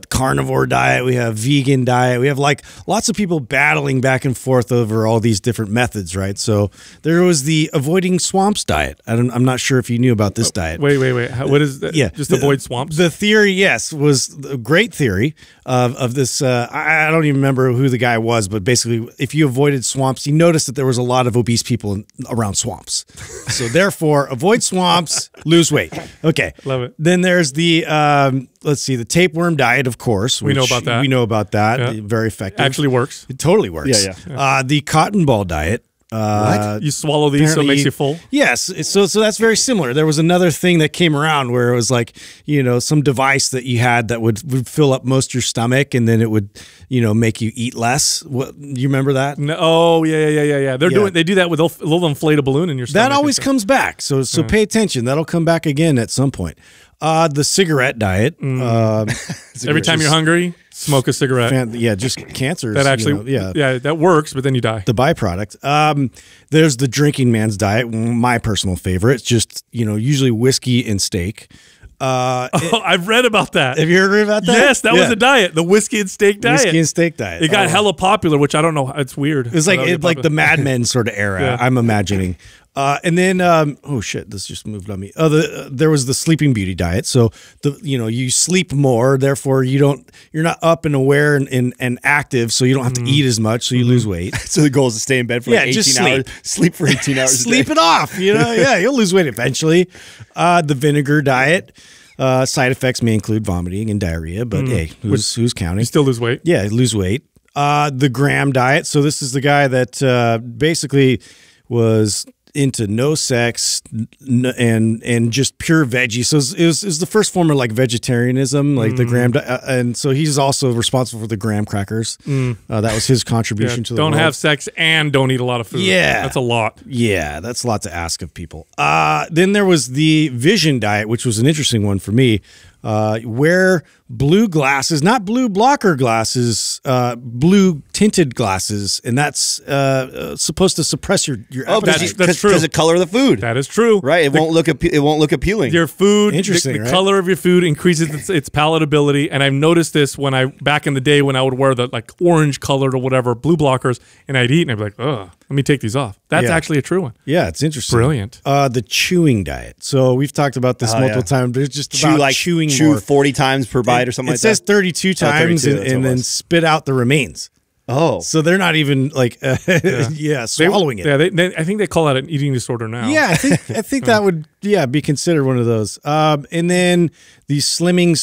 carnivore diet, we have vegan diet, we have like lots of people battling back and forth over all these different methods, right? So there was the avoiding swamps diet. I'm not sure if you knew about this diet. Wait. What is that? Yeah, just avoid swamps. The theory, yes, was a great theory of this. I don't even remember who the guy was, but basically, if you avoided swamps, you noticed that there was a lot of obese people around swamps. So therefore, avoid swamps, lose weight. Okay, love it. Then there's the let's see, the tapeworm diet, of course. We know about that. Yeah. Very effective. Actually works. It totally works. Yeah. The cotton ball diet. What? You swallow these so it makes you full? Yes. So that's very similar. There was another thing that came around where it was like, some device that you had that would fill up most of your stomach, and then it would, make you eat less. What, you remember that? No, yeah. They do that with a little inflated balloon in your stomach. That always comes back. So pay attention. That'll come back again at some point. The cigarette diet. Every time you're hungry, smoke a cigarette. Yeah, just cancer. That actually, that works, but then you die. The byproduct. There's the drinking man's diet, my personal favorite. It's just, usually whiskey and steak. I've read about that. Have you heard about that? Yes, that was a diet. The whiskey and steak diet. Whiskey and steak diet. It got hella popular, which I don't know. It's weird. It's like the Mad Men sort of era, I'm imagining. And then, oh shit, this just moved on me. There was the Sleeping Beauty diet. So you sleep more, therefore you're not up and aware and active, so you don't have to eat as much, so you lose weight. So the goal is to stay in bed for 18 just sleep. Hours, sleep for 18 hours. Sleep it off, you'll lose weight eventually. The vinegar diet. Side effects may include vomiting and diarrhea, but hey, who's counting? You still lose weight. Yeah, lose weight. The Graham diet. So this is the guy that basically was into no sex and just pure veggie. So it was the first form of like vegetarianism, like the Graham. And so he's also responsible for the Graham crackers. That was his contribution to the world. Don't have sex and don't eat a lot of food. Yeah. That's a lot. Yeah, that's a lot to ask of people. Then there was the Vision diet, which was an interesting one for me. Wear blue glasses, not blue blocker glasses, blue tinted glasses, and that's supposed to suppress your appetite. That's true. Because the color of the food. That is true. Right. It won't look appealing. Your food. Interesting. The color of your food increases its palatability, and I've noticed this when back in the day when I would wear the orange colored or whatever blue blockers, and I'd eat and I'd be like, ugh. Let me take these off. That's actually a true one. Yeah, it's interesting. Brilliant. The chewing diet. So we've talked about this multiple times, but it's just about chewing more. 40 times per bite or something like that. It says 32 times and then spit out the remains. Oh. So they're not even like, swallowing it. Yeah, I think they call that an eating disorder now. Yeah, I think that would, be considered one of those. And then the slimming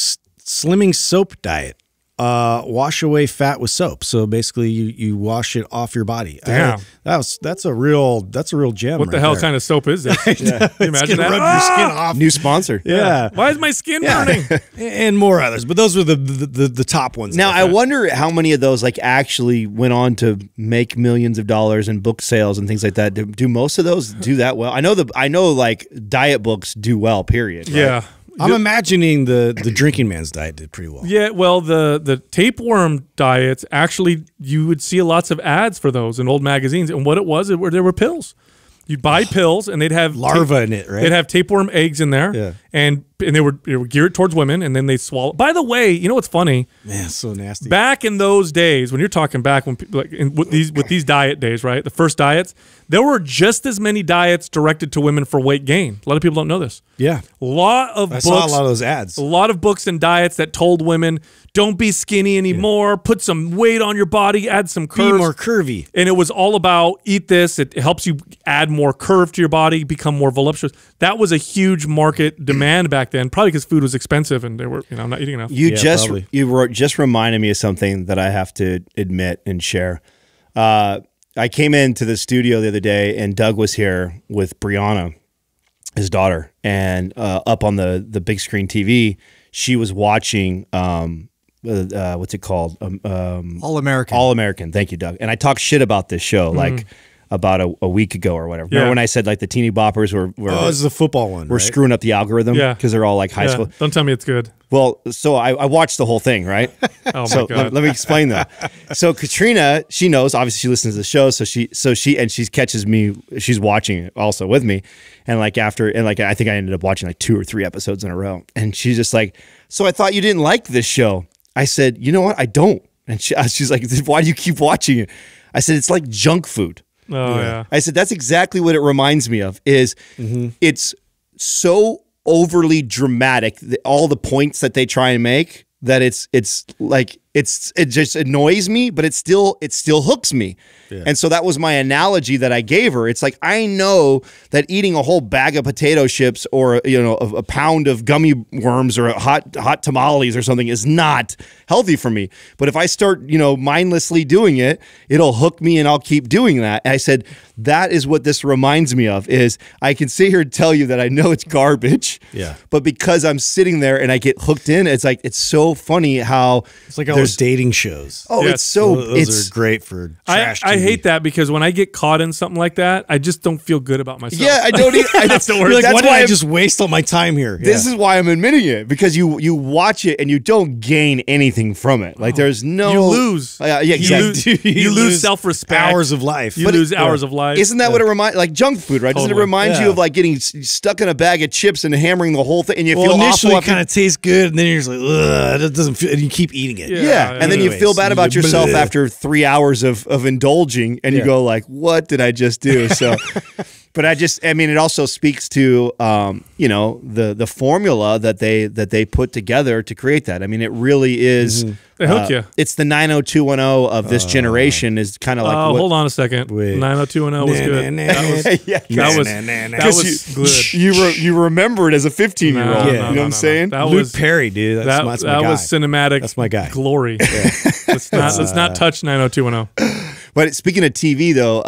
Slimming soap diet. Wash away fat with soap. So basically you wash it off your body. Damn. That's a real gem. What the hell kind of soap is that? Yeah. Can you imagine that? Rub your skin off. New sponsor. Yeah. Why is my skin burning? And more others. But those were the top ones. Now I wonder how many of those like actually went on to make millions of dollars in book sales and things like that. Do most of those do that well? I know like diet books do well, period. Right? Yeah. I'm imagining the drinking man's diet did pretty well. Yeah, well, the tapeworm diets, actually, you would see lots of ads for those in old magazines. And what it was, there were pills. You'd buy pills, and they'd have larvae in it, right? They'd have tapeworm eggs in there, yeah. And they were geared towards women, and then they'd swallow. By the way, you know what's funny? Man, so nasty. Back in those days, when you're talking back when like with these diet days, right? The first diets, there were just as many diets directed to women for weight gain. A lot of people don't know this. Yeah, I saw a lot of those ads. A lot of books and diets that told women, don't be skinny anymore. Yeah. Put some weight on your body. Add some curves. Be more curvy. And it was all about eat this. It helps you add more curve to your body, become more voluptuous. That was a huge market demand back then, probably because food was expensive and they were, you know, not eating enough. You just reminded me of something that I have to admit and share. I came into the studio the other day and Doug was here with Brianna, his daughter, and up on the big screen TV, she was watching. What's it called? All American. All American. Thank you, Doug. And I talked shit about this show like about a week ago or whatever. Yeah. Remember when I said like the teeny boppers were oh, this is the football one. We're screwing up the algorithm because they're all like high school. Don't tell me it's good. Well, so I watched the whole thing, right? Oh my God. Let me explain that. So Katrina, she knows, obviously she listens to the show, so she catches me, she's watching it also with me. And like I think I ended up watching like 2 or 3 episodes in a row. And she's just like, so I thought you didn't like this show. I said, you know what? I don't. And she's like, why do you keep watching it? I said, it's like junk food. Oh, yeah. I said, that's exactly what it reminds me of, is it's so overly dramatic, all the points that they try and make, that it just annoys me, but it still hooks me. Yeah. And so that was my analogy that I gave her. It's like, I know that eating a whole bag of potato chips or, you know, a pound of gummy worms or hot tamales or something is not healthy for me. But if I start, you know, mindlessly doing it, it'll hook me and I'll keep doing that. And I said, that is what this reminds me of, is I can sit here and tell you that I know it's garbage. Yeah. But because I'm sitting there and I get hooked in, it's like, it's so funny how it's like dating shows. Oh, yes. It's so those are great for trash TV. I hate that, because when I get caught in something like that, I just don't feel good about myself. Yeah, I don't even. That's the worst. Like, why did I just waste all my time here? Yeah. This is why I'm admitting it, because you watch it and you don't gain anything from it. Like there's no, you lose. Yeah, exactly. You lose self-respect. Hours of life. You lose hours of life. Isn't that what it reminds? Like junk food, right? Totally. Doesn't it remind you of like getting stuck in a bag of chips and hammering the whole thing, and you feel initially kind of tastes good, and then you're just like, ugh, it doesn't feel, and you keep eating it. Yeah. Yeah. And then you feel bad about yourself after 3 hours of indulging, and you go like, what did I just do? So, but I mean, it also speaks to, you know, the formula that they put together to create that. I mean, it really is. They hook you. It's the 90210 of this generation is kind of like. Oh, hold on a second. Wait. 90210 was good. That was good. You remember it as a 15-year-old. Yeah. You know what I'm saying? That was Luke Perry, dude. That was cinematic. That's my guy. Glory. Yeah. let's not touch 90210. But speaking of TV, though,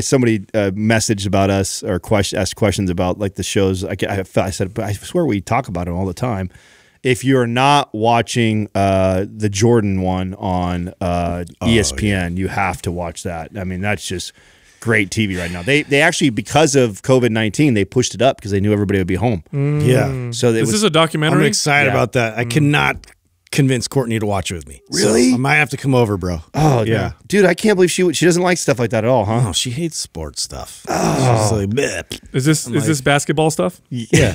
somebody messaged about us or asked questions about like the shows. I said, but I swear we talk about it all the time. If you're not watching the Jordan one on ESPN, you have to watch that. I mean, that's just great TV right now. They actually, because of COVID-19, they pushed it up because they knew everybody would be home. Mm. Yeah. So this is a documentary. I'm excited about that. I cannot convince Courtney to watch it with me. Really? So I might have to come over, bro. Oh, yeah. Dude, I can't believe she doesn't like stuff like that at all, huh? No, she hates sports stuff. Oh. She's like, bleh. Is this basketball stuff? Yeah.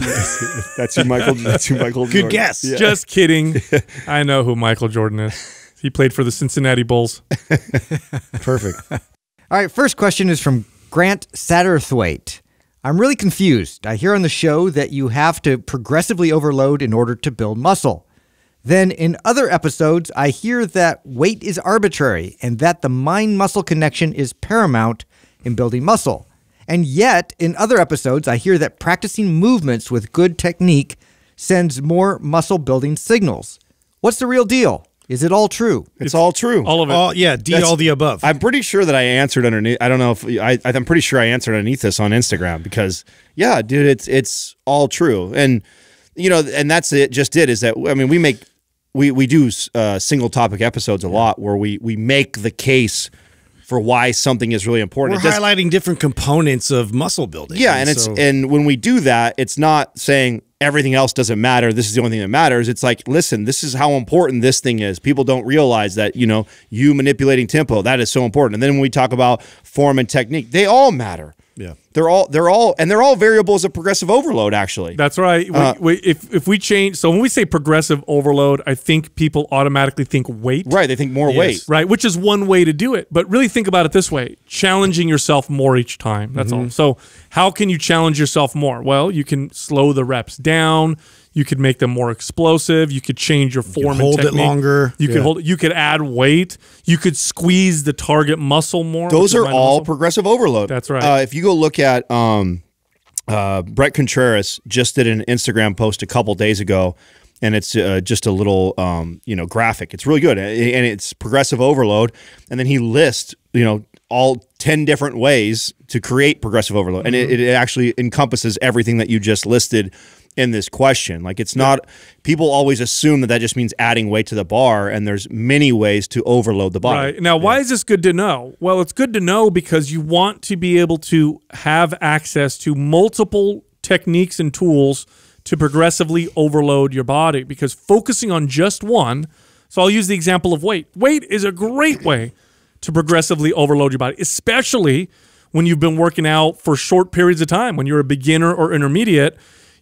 that's who Michael Jordan. Good guess. Yeah. Just kidding. I know who Michael Jordan is. He played for the Cincinnati Bulls. Perfect. All right, first question is from Grant Satterthwaite. I'm really confused. I hear on the show that you have to progressively overload in order to build muscle. Then in other episodes, I hear that weight is arbitrary and that the mind-muscle connection is paramount in building muscle. And yet, in other episodes, I hear that practicing movements with good technique sends more muscle-building signals. What's the real deal? Is it all true? It's all true. All of it. Yeah, all the above. I'm pretty sure that I answered underneath. I don't know if I'm pretty sure I answered underneath this on Instagram because, yeah, dude, it's all true. And, you know, and that's it. Just it is that, I mean, we do single topic episodes a lot where we make the case for why something is really important. We're highlighting different components of muscle building. Yeah, and when we do that, it's not saying everything else doesn't matter. This is the only thing that matters. It's like, listen, this is how important this thing is. People don't realize that, you know, you manipulating tempo, that is so important. And then when we talk about form and technique, they all matter. Yeah, they're all variables of progressive overload. Actually, that's right. If we change, so when we say progressive overload, I think people automatically think weight. Right, they think more weight. Right, which is one way to do it. But really think about it this way: challenging yourself more each time. That's all. So how can you challenge yourself more? Well, you can slow the reps down. You could make them more explosive. You could change your form and technique. Hold it longer. You could hold it. You could add weight. You could squeeze the target muscle more. Those are all progressive overload. That's right. If you go look at Brett Contreras, just did an Instagram post a couple days ago, and it's just a little you know, graphic. It's really good, and it's progressive overload. And then he lists, you know, all 10 different ways to create progressive overload, and it actually encompasses everything that you just listed in this question. Like, it's not, people always assume that that just means adding weight to the bar, and there's many ways to overload the body. Right. Now, why is this good to know? Well, it's good to know because you want to be able to have access to multiple techniques and tools to progressively overload your body, because focusing on just one, so I'll use the example of weight. Weight is a great way to progressively overload your body, especially when you've been working out for short periods of time, when you're a beginner or intermediate.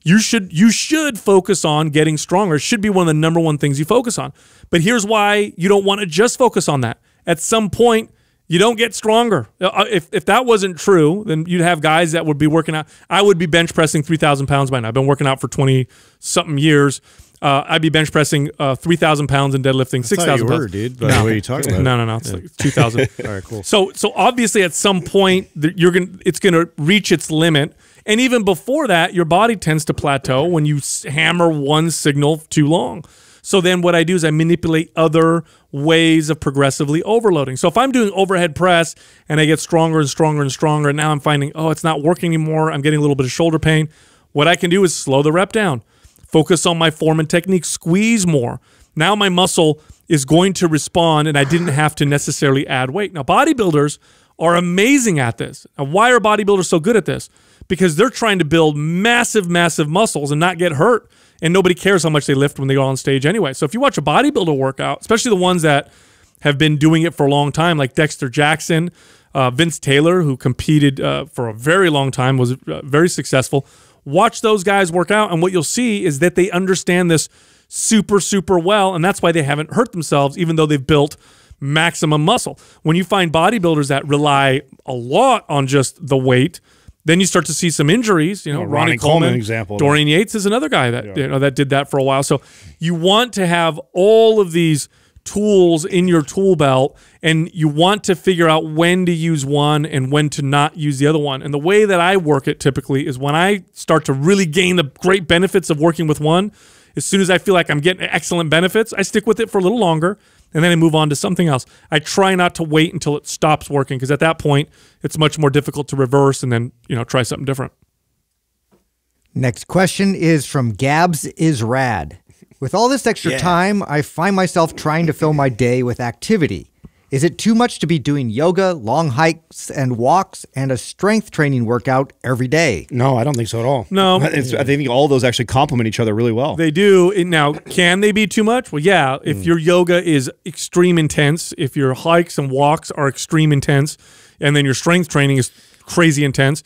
You should focus on getting stronger. It should be one of the #1 things you focus on. But here's why you don't want to just focus on that. At some point, you don't get stronger. If that wasn't true, then you'd have guys that would be working out. I would be bench pressing 3,000 pounds by now. I've been working out for 20-something years. I'd be bench pressing 3,000 pounds and deadlifting 6,000 pounds. Dude, by the way you talk about no. It's like 2,000. All right, cool. So obviously, at some point, it's gonna reach its limit. And even before that, your body tends to plateau when you hammer one signal too long. So then what I do is I manipulate other ways of progressively overloading. So if I'm doing overhead press and I get stronger and stronger and stronger, and now I'm finding, oh, it's not working anymore, I'm getting a little bit of shoulder pain, what I can do is slow the rep down, focus on my form and technique, squeeze more. Now my muscle is going to respond, and I didn't have to necessarily add weight. Now, bodybuilders are amazing at this. Now, why are bodybuilders so good at this? Because they're trying to build massive, massive muscles and not get hurt. And nobody cares how much they lift when they go on stage anyway. So if you watch a bodybuilder workout, especially the ones that have been doing it for a long time, like Dexter Jackson, Vince Taylor, who competed for a very long time, was very successful. Watch those guys work out, and what you'll see is that they understand this super, super well, and that's why they haven't hurt themselves, even though they've built maximum muscle. When you find bodybuilders that rely a lot on just the weight, then you start to see some injuries. You know, Ronnie Coleman, example. Dorian Yates is another guy that you know, that did that for a while. So you want to have all of these tools in your tool belt, and you want to figure out when to use one and when to not use the other one. And the way that I work it typically is when I start to really gain the great benefits of working with one, as soon as I feel like I'm getting excellent benefits, I stick with it for a little longer, and then I move on to something else. I try not to wait until it stops working, because at that point, it's much more difficult to reverse and then, you know, try something different. Next question is from Gabs Is Rad. With all this extra time, I find myself trying to fill my day with activity. Is it too much to be doing yoga, long hikes and walks, and a strength training workout every day? No, I don't think so at all. No. I think all those actually complement each other really well. They do. Now, can they be too much? Well, yeah, if your yoga is extreme intense, if your hikes and walks are extreme intense, and then your strength training is crazy intense,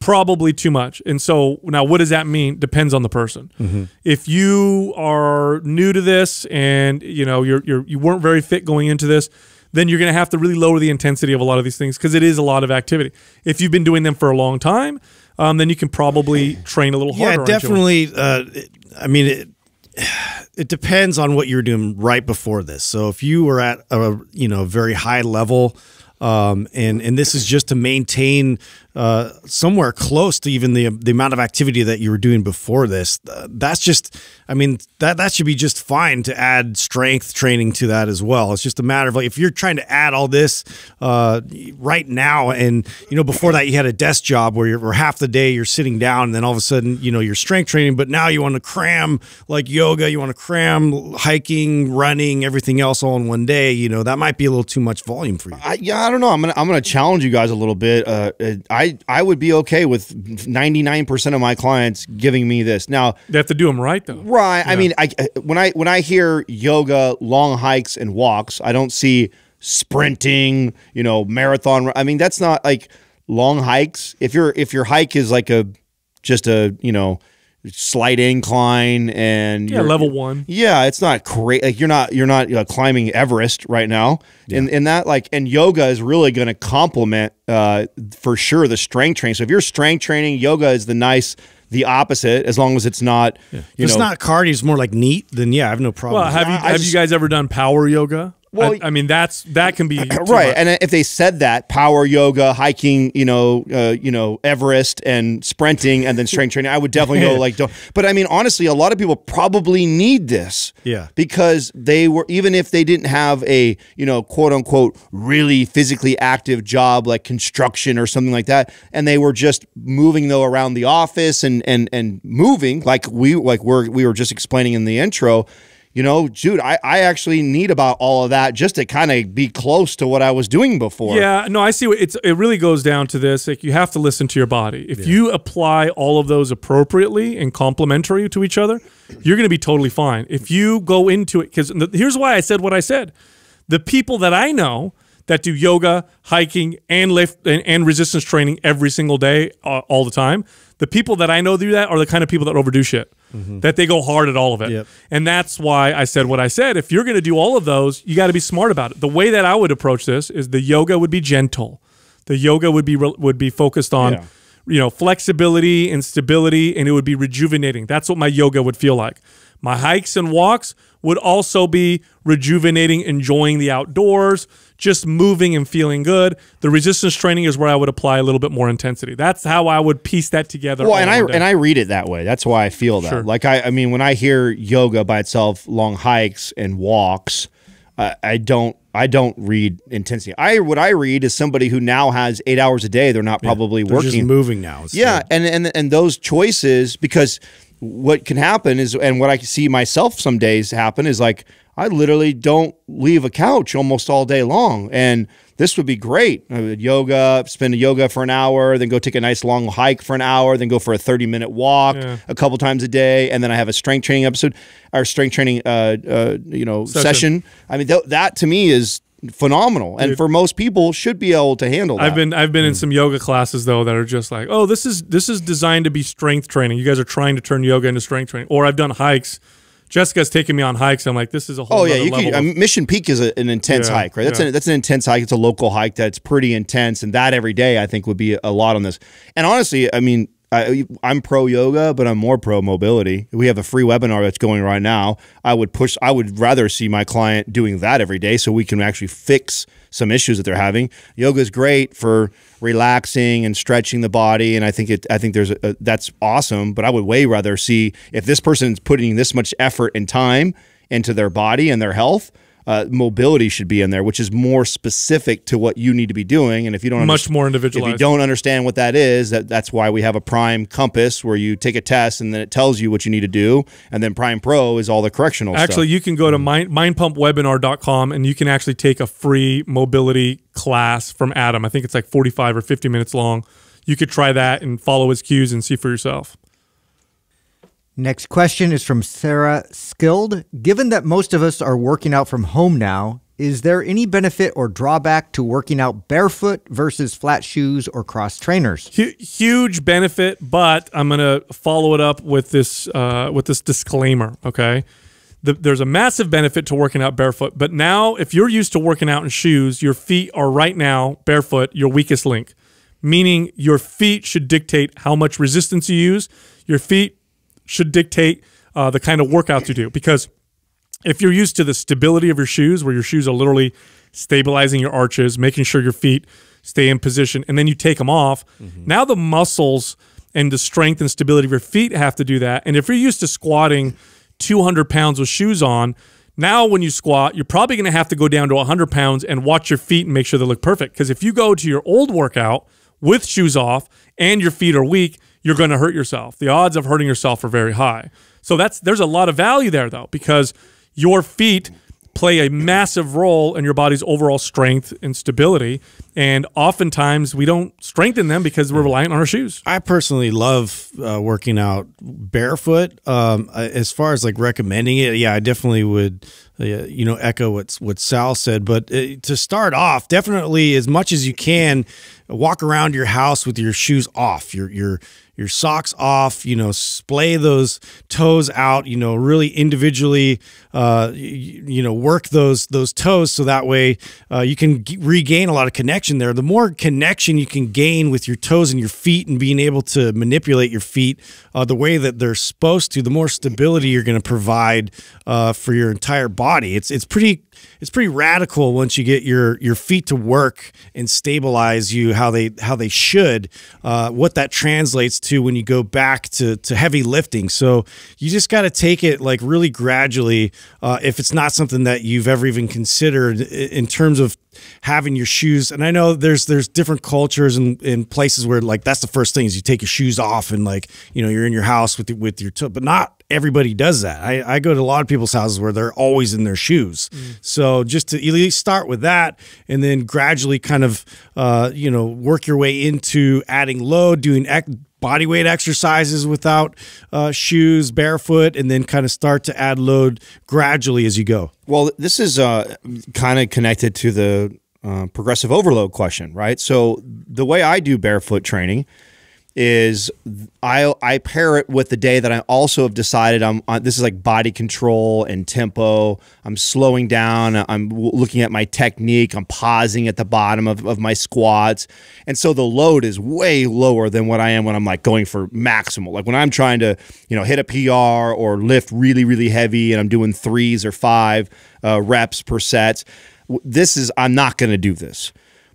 probably too much. And so now what does that mean? Depends on the person. If you are new to this and you know you weren't very fit going into this, then you're going to have to really lower the intensity of a lot of these things because it is a lot of activity. If you've been doing them for a long time, then you can probably train a little harder. Yeah, definitely. I mean, it depends on what you're doing right before this. So if you were at a very high level, and this is just to maintain somewhere close to even the amount of activity that you were doing before this. That's just, I mean, that should be just fine to add strength training to that as well. It's just a matter of, like, if you're trying to add all this right now, and, you know, before that you had a desk job where you're half the day you're sitting down, and then all of a sudden, you know, you're strength training, but now you want to cram like yoga, you want to cram hiking, running, everything else all in one day. You know, that might be a little too much volume for you. I don't know. I'm gonna challenge you guys a little bit. I would be okay with 99% of my clients giving me this. Now they have to do them right, though. Right. Yeah. I mean, when I hear yoga, long hikes, and walks, I don't see sprinting, you know, marathon. I mean, that's not like long hikes. If your hike is like just a you know, slight incline and yeah, level one. Yeah, it's not crazy. Like you're not climbing Everest right now. Yeah. And that, like, and yoga is really going to complement for sure the strength training. So if you're strength training, yoga is the opposite, as long as it's not, yeah, you know, it's not cardio, it's more like neat, then yeah, I have no problem. Well, have you guys ever done power yoga? Well, I mean, that can be right. And if they said that power yoga, hiking, you know, Everest and sprinting and then strength training, I would definitely go like, don't. But I mean, honestly, a lot of people probably need this. Yeah. Because they were, even if they didn't have a, you know, quote unquote, really physically active job like construction or something like that, and they were just moving though around the office and moving like we were just explaining in the intro. You know, dude, I actually need about all of that just to kind of be close to what I was doing before. Yeah, no, I see. It really goes down to this. Like, you have to listen to your body. If you apply all of those appropriately and complementary to each other, you're going to be totally fine. If you go into it, because here's why I said what I said. The people that I know that do yoga, hiking, and lift and resistance training every single day, all the time, the people that I know do that are the kind of people that overdo shit. Mm-hmm. That they go hard at all of it. Yep. And that's why I said what I said. If you're going to do all of those, you got to be smart about it. The way that I would approach this is the yoga would be gentle. The yoga would be focused on, yeah, you know, flexibility and stability, and it would be rejuvenating. That's what my yoga would feel like. My hikes and walks would also be rejuvenating, enjoying the outdoors, just moving and feeling good. The resistance training is where I would apply a little bit more intensity. That's how I would piece that together. Well, and I read it that way. That's why I feel that. Sure. Like, I mean, when I hear yoga by itself, long hikes and walks, I don't read intensity. What I read is somebody who now has 8 hours a day. They're not probably they're working. Just moving now. So. Yeah, and those choices, because what can happen is, and what I see myself some days happen is, like, I literally don't leave a couch almost all day long, and this would be great. I would yoga, spend yoga for an hour, then go take a nice long hike for an hour, then go for a 30-minute walk, yeah, a couple times a day, and then I have a strength training episode, or strength training, you know, session. I mean, that to me is phenomenal, and dude, for most people should be able to handle that. I've been in some yoga classes though that are just like, oh, this is designed to be strength training. You guys are trying to turn yoga into strength training. Or I've done hikes. Jessica's taking me on hikes. I'm like, this is a whole other level. I mean, Mission Peak is an intense hike, right? That's an intense hike. It's a local hike that's pretty intense, and that every day I think would be a lot on this. And honestly, I mean, I'm pro yoga, but I'm more pro mobility. We have a free webinar that's going right now. I would rather see my client doing that every day so we can actually fix some issues that they're having. Yoga is great for relaxing and stretching the body, and I think there's that's awesome. But I would way rather see, if this person's putting this much effort and time into their body and their health, mobility should be in there, which is more specific to what you need to be doing. And if you don't, much more individualized. If you don't understand what that is, that's why we have a Prime Compass where you take a test and then it tells you what you need to do. And then Prime Pro is all the correctional stuff. Actually, you can go to mindpumpwebinar.com and you can actually take a free mobility class from Adam. I think it's like 45 or 50 minutes long. You could try that and follow his cues and see for yourself. Next question is from Sarah Skilled. Given that most of us are working out from home now, is there any benefit or drawback to working out barefoot versus flat shoes or cross trainers? Huge benefit, but I'm going to follow it up with this disclaimer, okay? There's a massive benefit to working out barefoot, but now if you're used to working out in shoes, your feet are right now, barefoot, your weakest link, meaning your feet should dictate how much resistance you use. Your feet should dictate the kind of workouts you do, because if you're used to the stability of your shoes, where your shoes are literally stabilizing your arches, making sure your feet stay in position, and then you take them off. Mm-hmm. Now the muscles and the strength and stability of your feet have to do that. And if you're used to squatting 200 pounds with shoes on, now when you squat, you're probably going to have to go down to 100 pounds and watch your feet and make sure they look perfect. Because if you go to your old workout with shoes off and your feet are weak, you're going to hurt yourself. The odds of hurting yourself are very high. So there's a lot of value there, though, because your feet play a massive role in your body's overall strength and stability. And oftentimes we don't strengthen them because we're reliant on our shoes. I personally love working out barefoot. As far as like recommending it, yeah, I definitely would echo what Sal said. But to start off, definitely as much as you can, walk around your house with your shoes off, your socks off, splay those toes out, really individually, work those toes. So that way you can regain a lot of connection there. The more connection you can gain with your toes and your feet and being able to manipulate your feet the way that they're supposed to, the more stability you're going to provide for your entire body. It's pretty radical once you get your feet to work and stabilize you how they should, what that translates to when you go back to heavy lifting. So you just got to take it like really gradually if it's not something that you've ever even considered in terms of having your shoes. And I know there's different cultures and places where like that's the first thing is you take your shoes off and like you're in your house with your toe, but not everybody does that. I go to a lot of people's houses where they're always in their shoes. Mm. So just to at least start with that and then gradually kind of, work your way into adding load, doing body weight exercises without shoes, barefoot, and then kind of start to add load gradually as you go. Well, this is kind of connected to the progressive overload question, right? So the way I do barefoot training is I pair it with the day that I also have decided I'm on. This is like body control and tempo. I'm slowing down. I'm looking at my technique. I'm pausing at the bottom of my squats. And so the load is way lower than what I am when I'm like going for maximal. Like when I'm trying to, hit a PR or lift really, really heavy and I'm doing 3s or 5 reps per set. I'm not going to do this.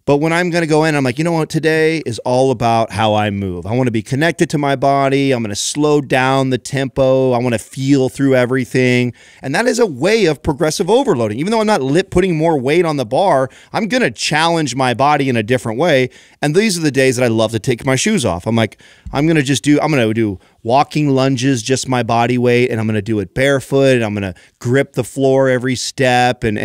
But when I'm going to go in, I'm like, today is all about how I move. I want to be connected to my body. I'm going to slow down the tempo. I want to feel through everything. And that is a way of progressive overloading. Even though I'm not putting more weight on the bar, I'm going to challenge my body in a different way. And these are the days that I love to take my shoes off. I'm like, I'm going to do walking lunges, just my body weight, and I'm going to do it barefoot, and I'm going to grip the floor every step and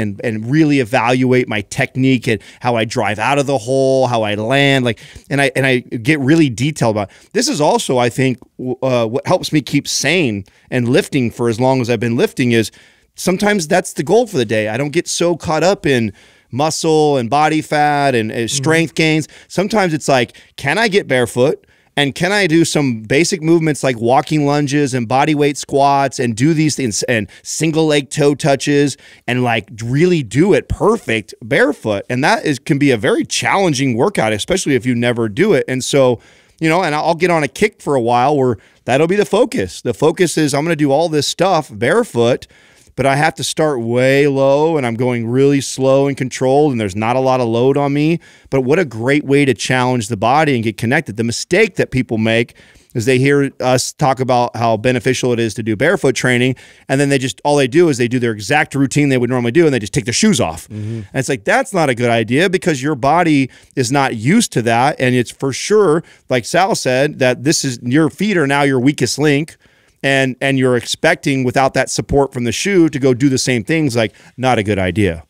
really evaluate my technique and how I drive out of the hole, how I land, and I get really detailed about it. This is also, I think, what helps me keep sane and lifting for as long as I've been lifting is sometimes that's the goal for the day. I don't get so caught up in muscle and body fat and strength gains. Sometimes it's like, can I get barefoot? And can I do some basic movements like walking lunges and body weight squats and do these things and single leg toe touches and like really do it perfect barefoot? And that can be a very challenging workout, especially if you never do it. And so, and I'll get on a kick for a while where that'll be the focus. The focus is I'm going to do all this stuff barefoot, but I have to start way low and I'm going really slow and controlled and there's not a lot of load on me. But what a great way to challenge the body and get connected. The mistake that people make is they hear us talk about how beneficial it is to do barefoot training, and then all they do is their exact routine they would normally do and they just take their shoes off. Mm-hmm. And it's like, that's not a good idea because your body is not used to that. And it's for sure, like Sal said, that your feet are now your weakest link. And you're expecting, without that support from the shoe, to go do the same things, not a good idea.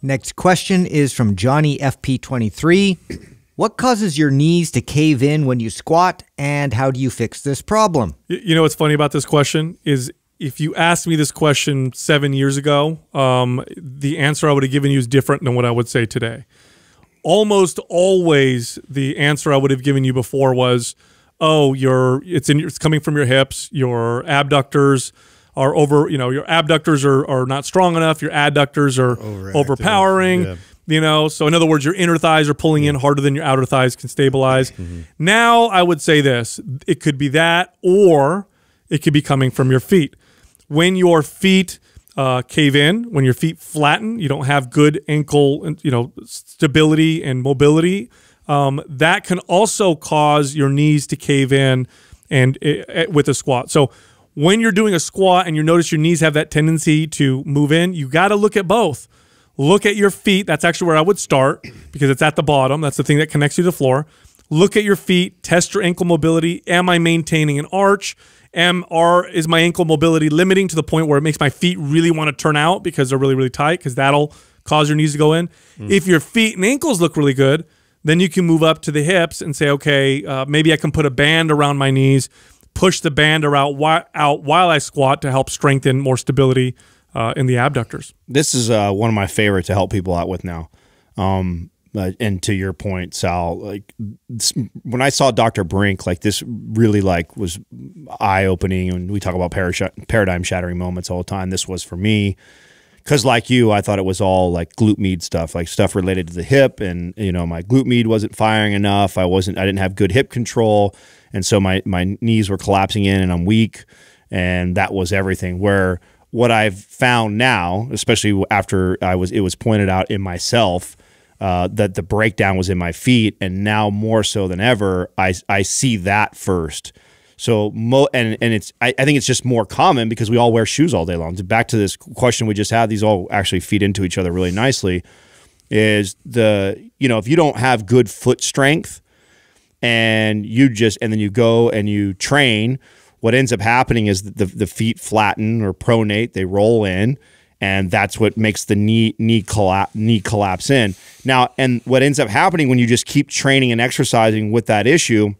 Next question is from Johnny FP23. What causes your knees to cave in when you squat, and how do you fix this problem? You know what's funny about this question is if you asked me this question 7 years ago, the answer I would have given you is different than what I would say today. Almost always the answer I would have given you before was, oh, it's coming from your hips. Your abductors are over. Your abductors are not strong enough. Your adductors are overpowering. Yeah. So in other words, your inner thighs are pulling in harder than your outer thighs can stabilize. Mm-hmm. Now I would say this: it could be that, or it could be coming from your feet. When your feet cave in, when your feet flatten, you don't have good ankle and, you know, stability and mobility, that can also cause your knees to cave in and with a squat. So when you're doing a squat and you notice your knees have that tendency to move in, you got to look at both. Look at your feet. That's actually where I would start, because it's at the bottom. That's the thing that connects you to the floor. Look at your feet. Test your ankle mobility. Am I maintaining an arch? Is my ankle mobility limiting to the point where it makes my feet really want to turn out because they're really, really tight, because that'll cause your knees to go in? If your feet and ankles look really good, then you can move up to the hips and say, okay, maybe I can put a band around my knees, push the band out while I squat to help strengthen more stability in the abductors. This is one of my favorite to help people out with now. And to your point, Sal, like this, when I saw Dr. Brink, like this really like was eye-opening. And we talk about paradigm-shattering moments all the time. This was for me, because like you, I thought it was all like glute med stuff, like stuff related to the hip. And, you know, my glute med wasn't firing enough. I didn't have good hip control. And so my knees were collapsing in and I'm weak. And that was everything. Where what I've found now, especially after it was pointed out in myself, that the breakdown was in my feet, and now more so than ever, I see that first. So I think it's just more common because we all wear shoes all day long. Back to this question we just had, these all actually feed into each other really nicely. Is the, you know, if you don't have good foot strength and you just and then you go and you train, what ends up happening is the feet flatten or pronate, they roll in. And that's what makes the knee collapse in. Now, and what ends up happening when you just keep training and exercising with that issue,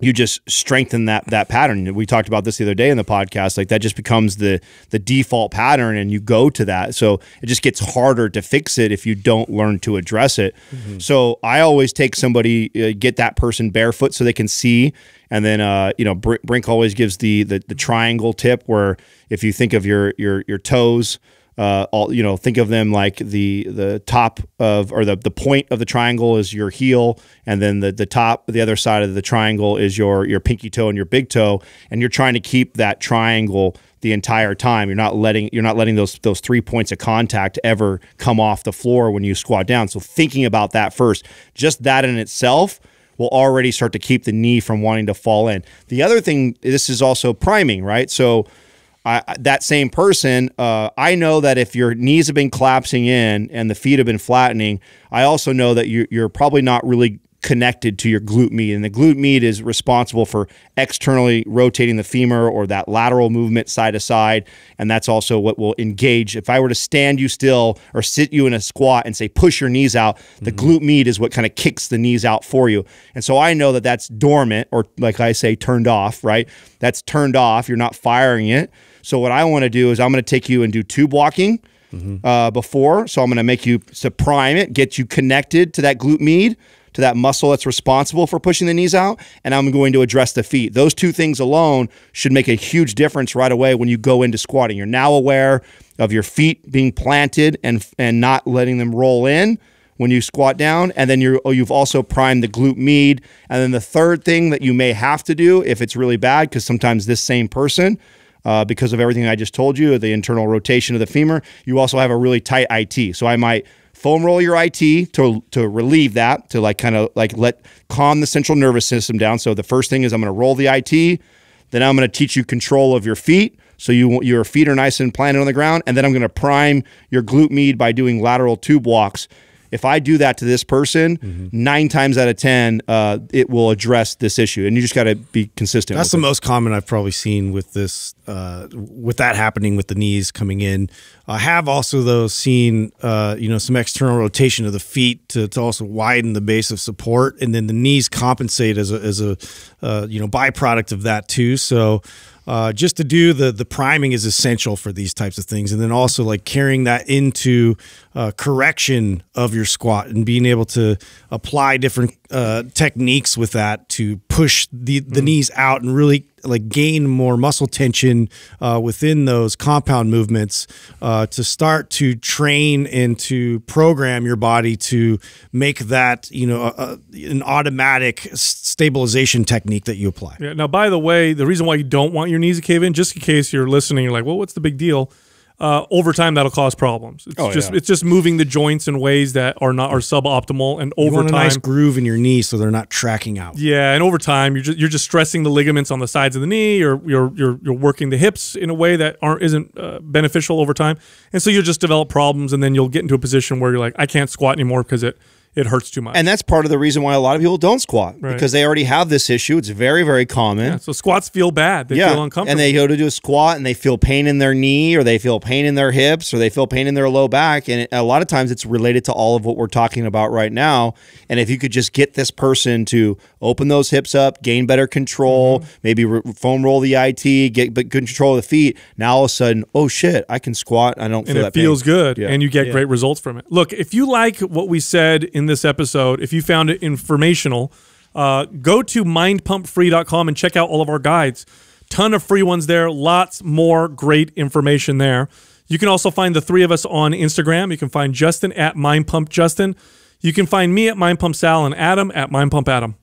you just strengthen that pattern. We talked about this the other day in the podcast. Like that just becomes the default pattern, and you go to that. So it just gets harder to fix it if you don't learn to address it. So I always take somebody, get that person barefoot so they can see. And then, you know, Brink always gives the triangle tip, where if you think of your toes, you know, think of them like the top of, or the point of the triangle is your heel, and then the top, the other side of the triangle is your pinky toe and your big toe, and you're trying to keep that triangle the entire time. You're not letting those 3 points of contact ever come off the floor when you squat down. So thinking about that first, just that in itself will already start to keep the knee from wanting to fall in. The other thing, this is also priming, right? So that same person, I know that if your knees have been collapsing in and the feet have been flattening, I also know that you're probably not really connected to your glute med. And the glute med is responsible for externally rotating the femur, or that lateral movement side to side. And that's also what will engage. If I were to stand you still or sit you in a squat and say, push your knees out, the glute med is what kind of kicks the knees out for you. And so I know that that's dormant, or like I say, turned off, right? That's turned off. You're not firing it. So what I want to do is I'm going to take you and do tube walking before. So I'm going to make you prime it, get you connected to that glute med, to that muscle that's responsible for pushing the knees out, and I'm going to address the feet. Those two things alone should make a huge difference right away when you go into squatting. You're now aware of your feet being planted and not letting them roll in when you squat down, and then you've also primed the glute med. And then the third thing that you may have to do, if it's really bad, because sometimes this same person, because of everything I just told you, the internal rotation of the femur, you also have a really tight IT. So I might foam roll your IT to relieve that, to like kind of like calm the central nervous system down. So the first thing is I'm going to roll the IT, then I'm going to teach you control of your feet, so your feet are nice and planted on the ground, and then I'm going to prime your glute med by doing lateral tube walks. If I do that to this person, 9 times out of 10, it will address this issue, and you just got to be consistent. That's the most common I've probably seen with this, with that happening with the knees coming in. I have also though seen, you know, some external rotation of the feet to also widen the base of support, and then the knees compensate as a you know, byproduct of that too. So. Just to do the priming is essential for these types of things. And then also like carrying that into correction of your squat and being able to apply different techniques with that to push the knees out and really like gain more muscle tension within those compound movements to start to train and to program your body to make that, you know, an automatic stabilization technique that you apply. Yeah. Now, by the way, the reason why you don't want your knees to cave in, just in case you're listening, you're like, well, what's the big deal? over time that'll cause problems. It's it's just moving the joints in ways that are suboptimal, and over time, a nice groove in your knee so they're not tracking out. Yeah, and over time you're just stressing the ligaments on the sides of the knee, or you're working the hips in a way that isn't beneficial over time, and so you'll just develop problems, and then you'll get into a position where you're like, I can't squat anymore because it hurts too much. And that's part of the reason why a lot of people don't squat, because they already have this issue. It's very, very common. Yeah, so squats feel bad. They feel uncomfortable. And they go to do a squat and they feel pain in their knee, or they feel pain in their hips, or they feel pain in their low back. And a lot of times it's related to all of what we're talking about right now. And if you could just get this person to open those hips up, gain better control, maybe foam roll the IT, get good control of the feet. Now all of a sudden, oh shit, I can squat. I don't feel that pain. And it feels good. Yeah. And you get great results from it. Look, if you like what we said in this episode, if you found it informational, go to mindpumpfree.com and check out all of our guides. Ton of free ones there. Lots more great information there. You can also find the three of us on Instagram. You can find Justin at MindPumpJustin. You can find me at MindPumpSal, and Adam at MindPumpAdam.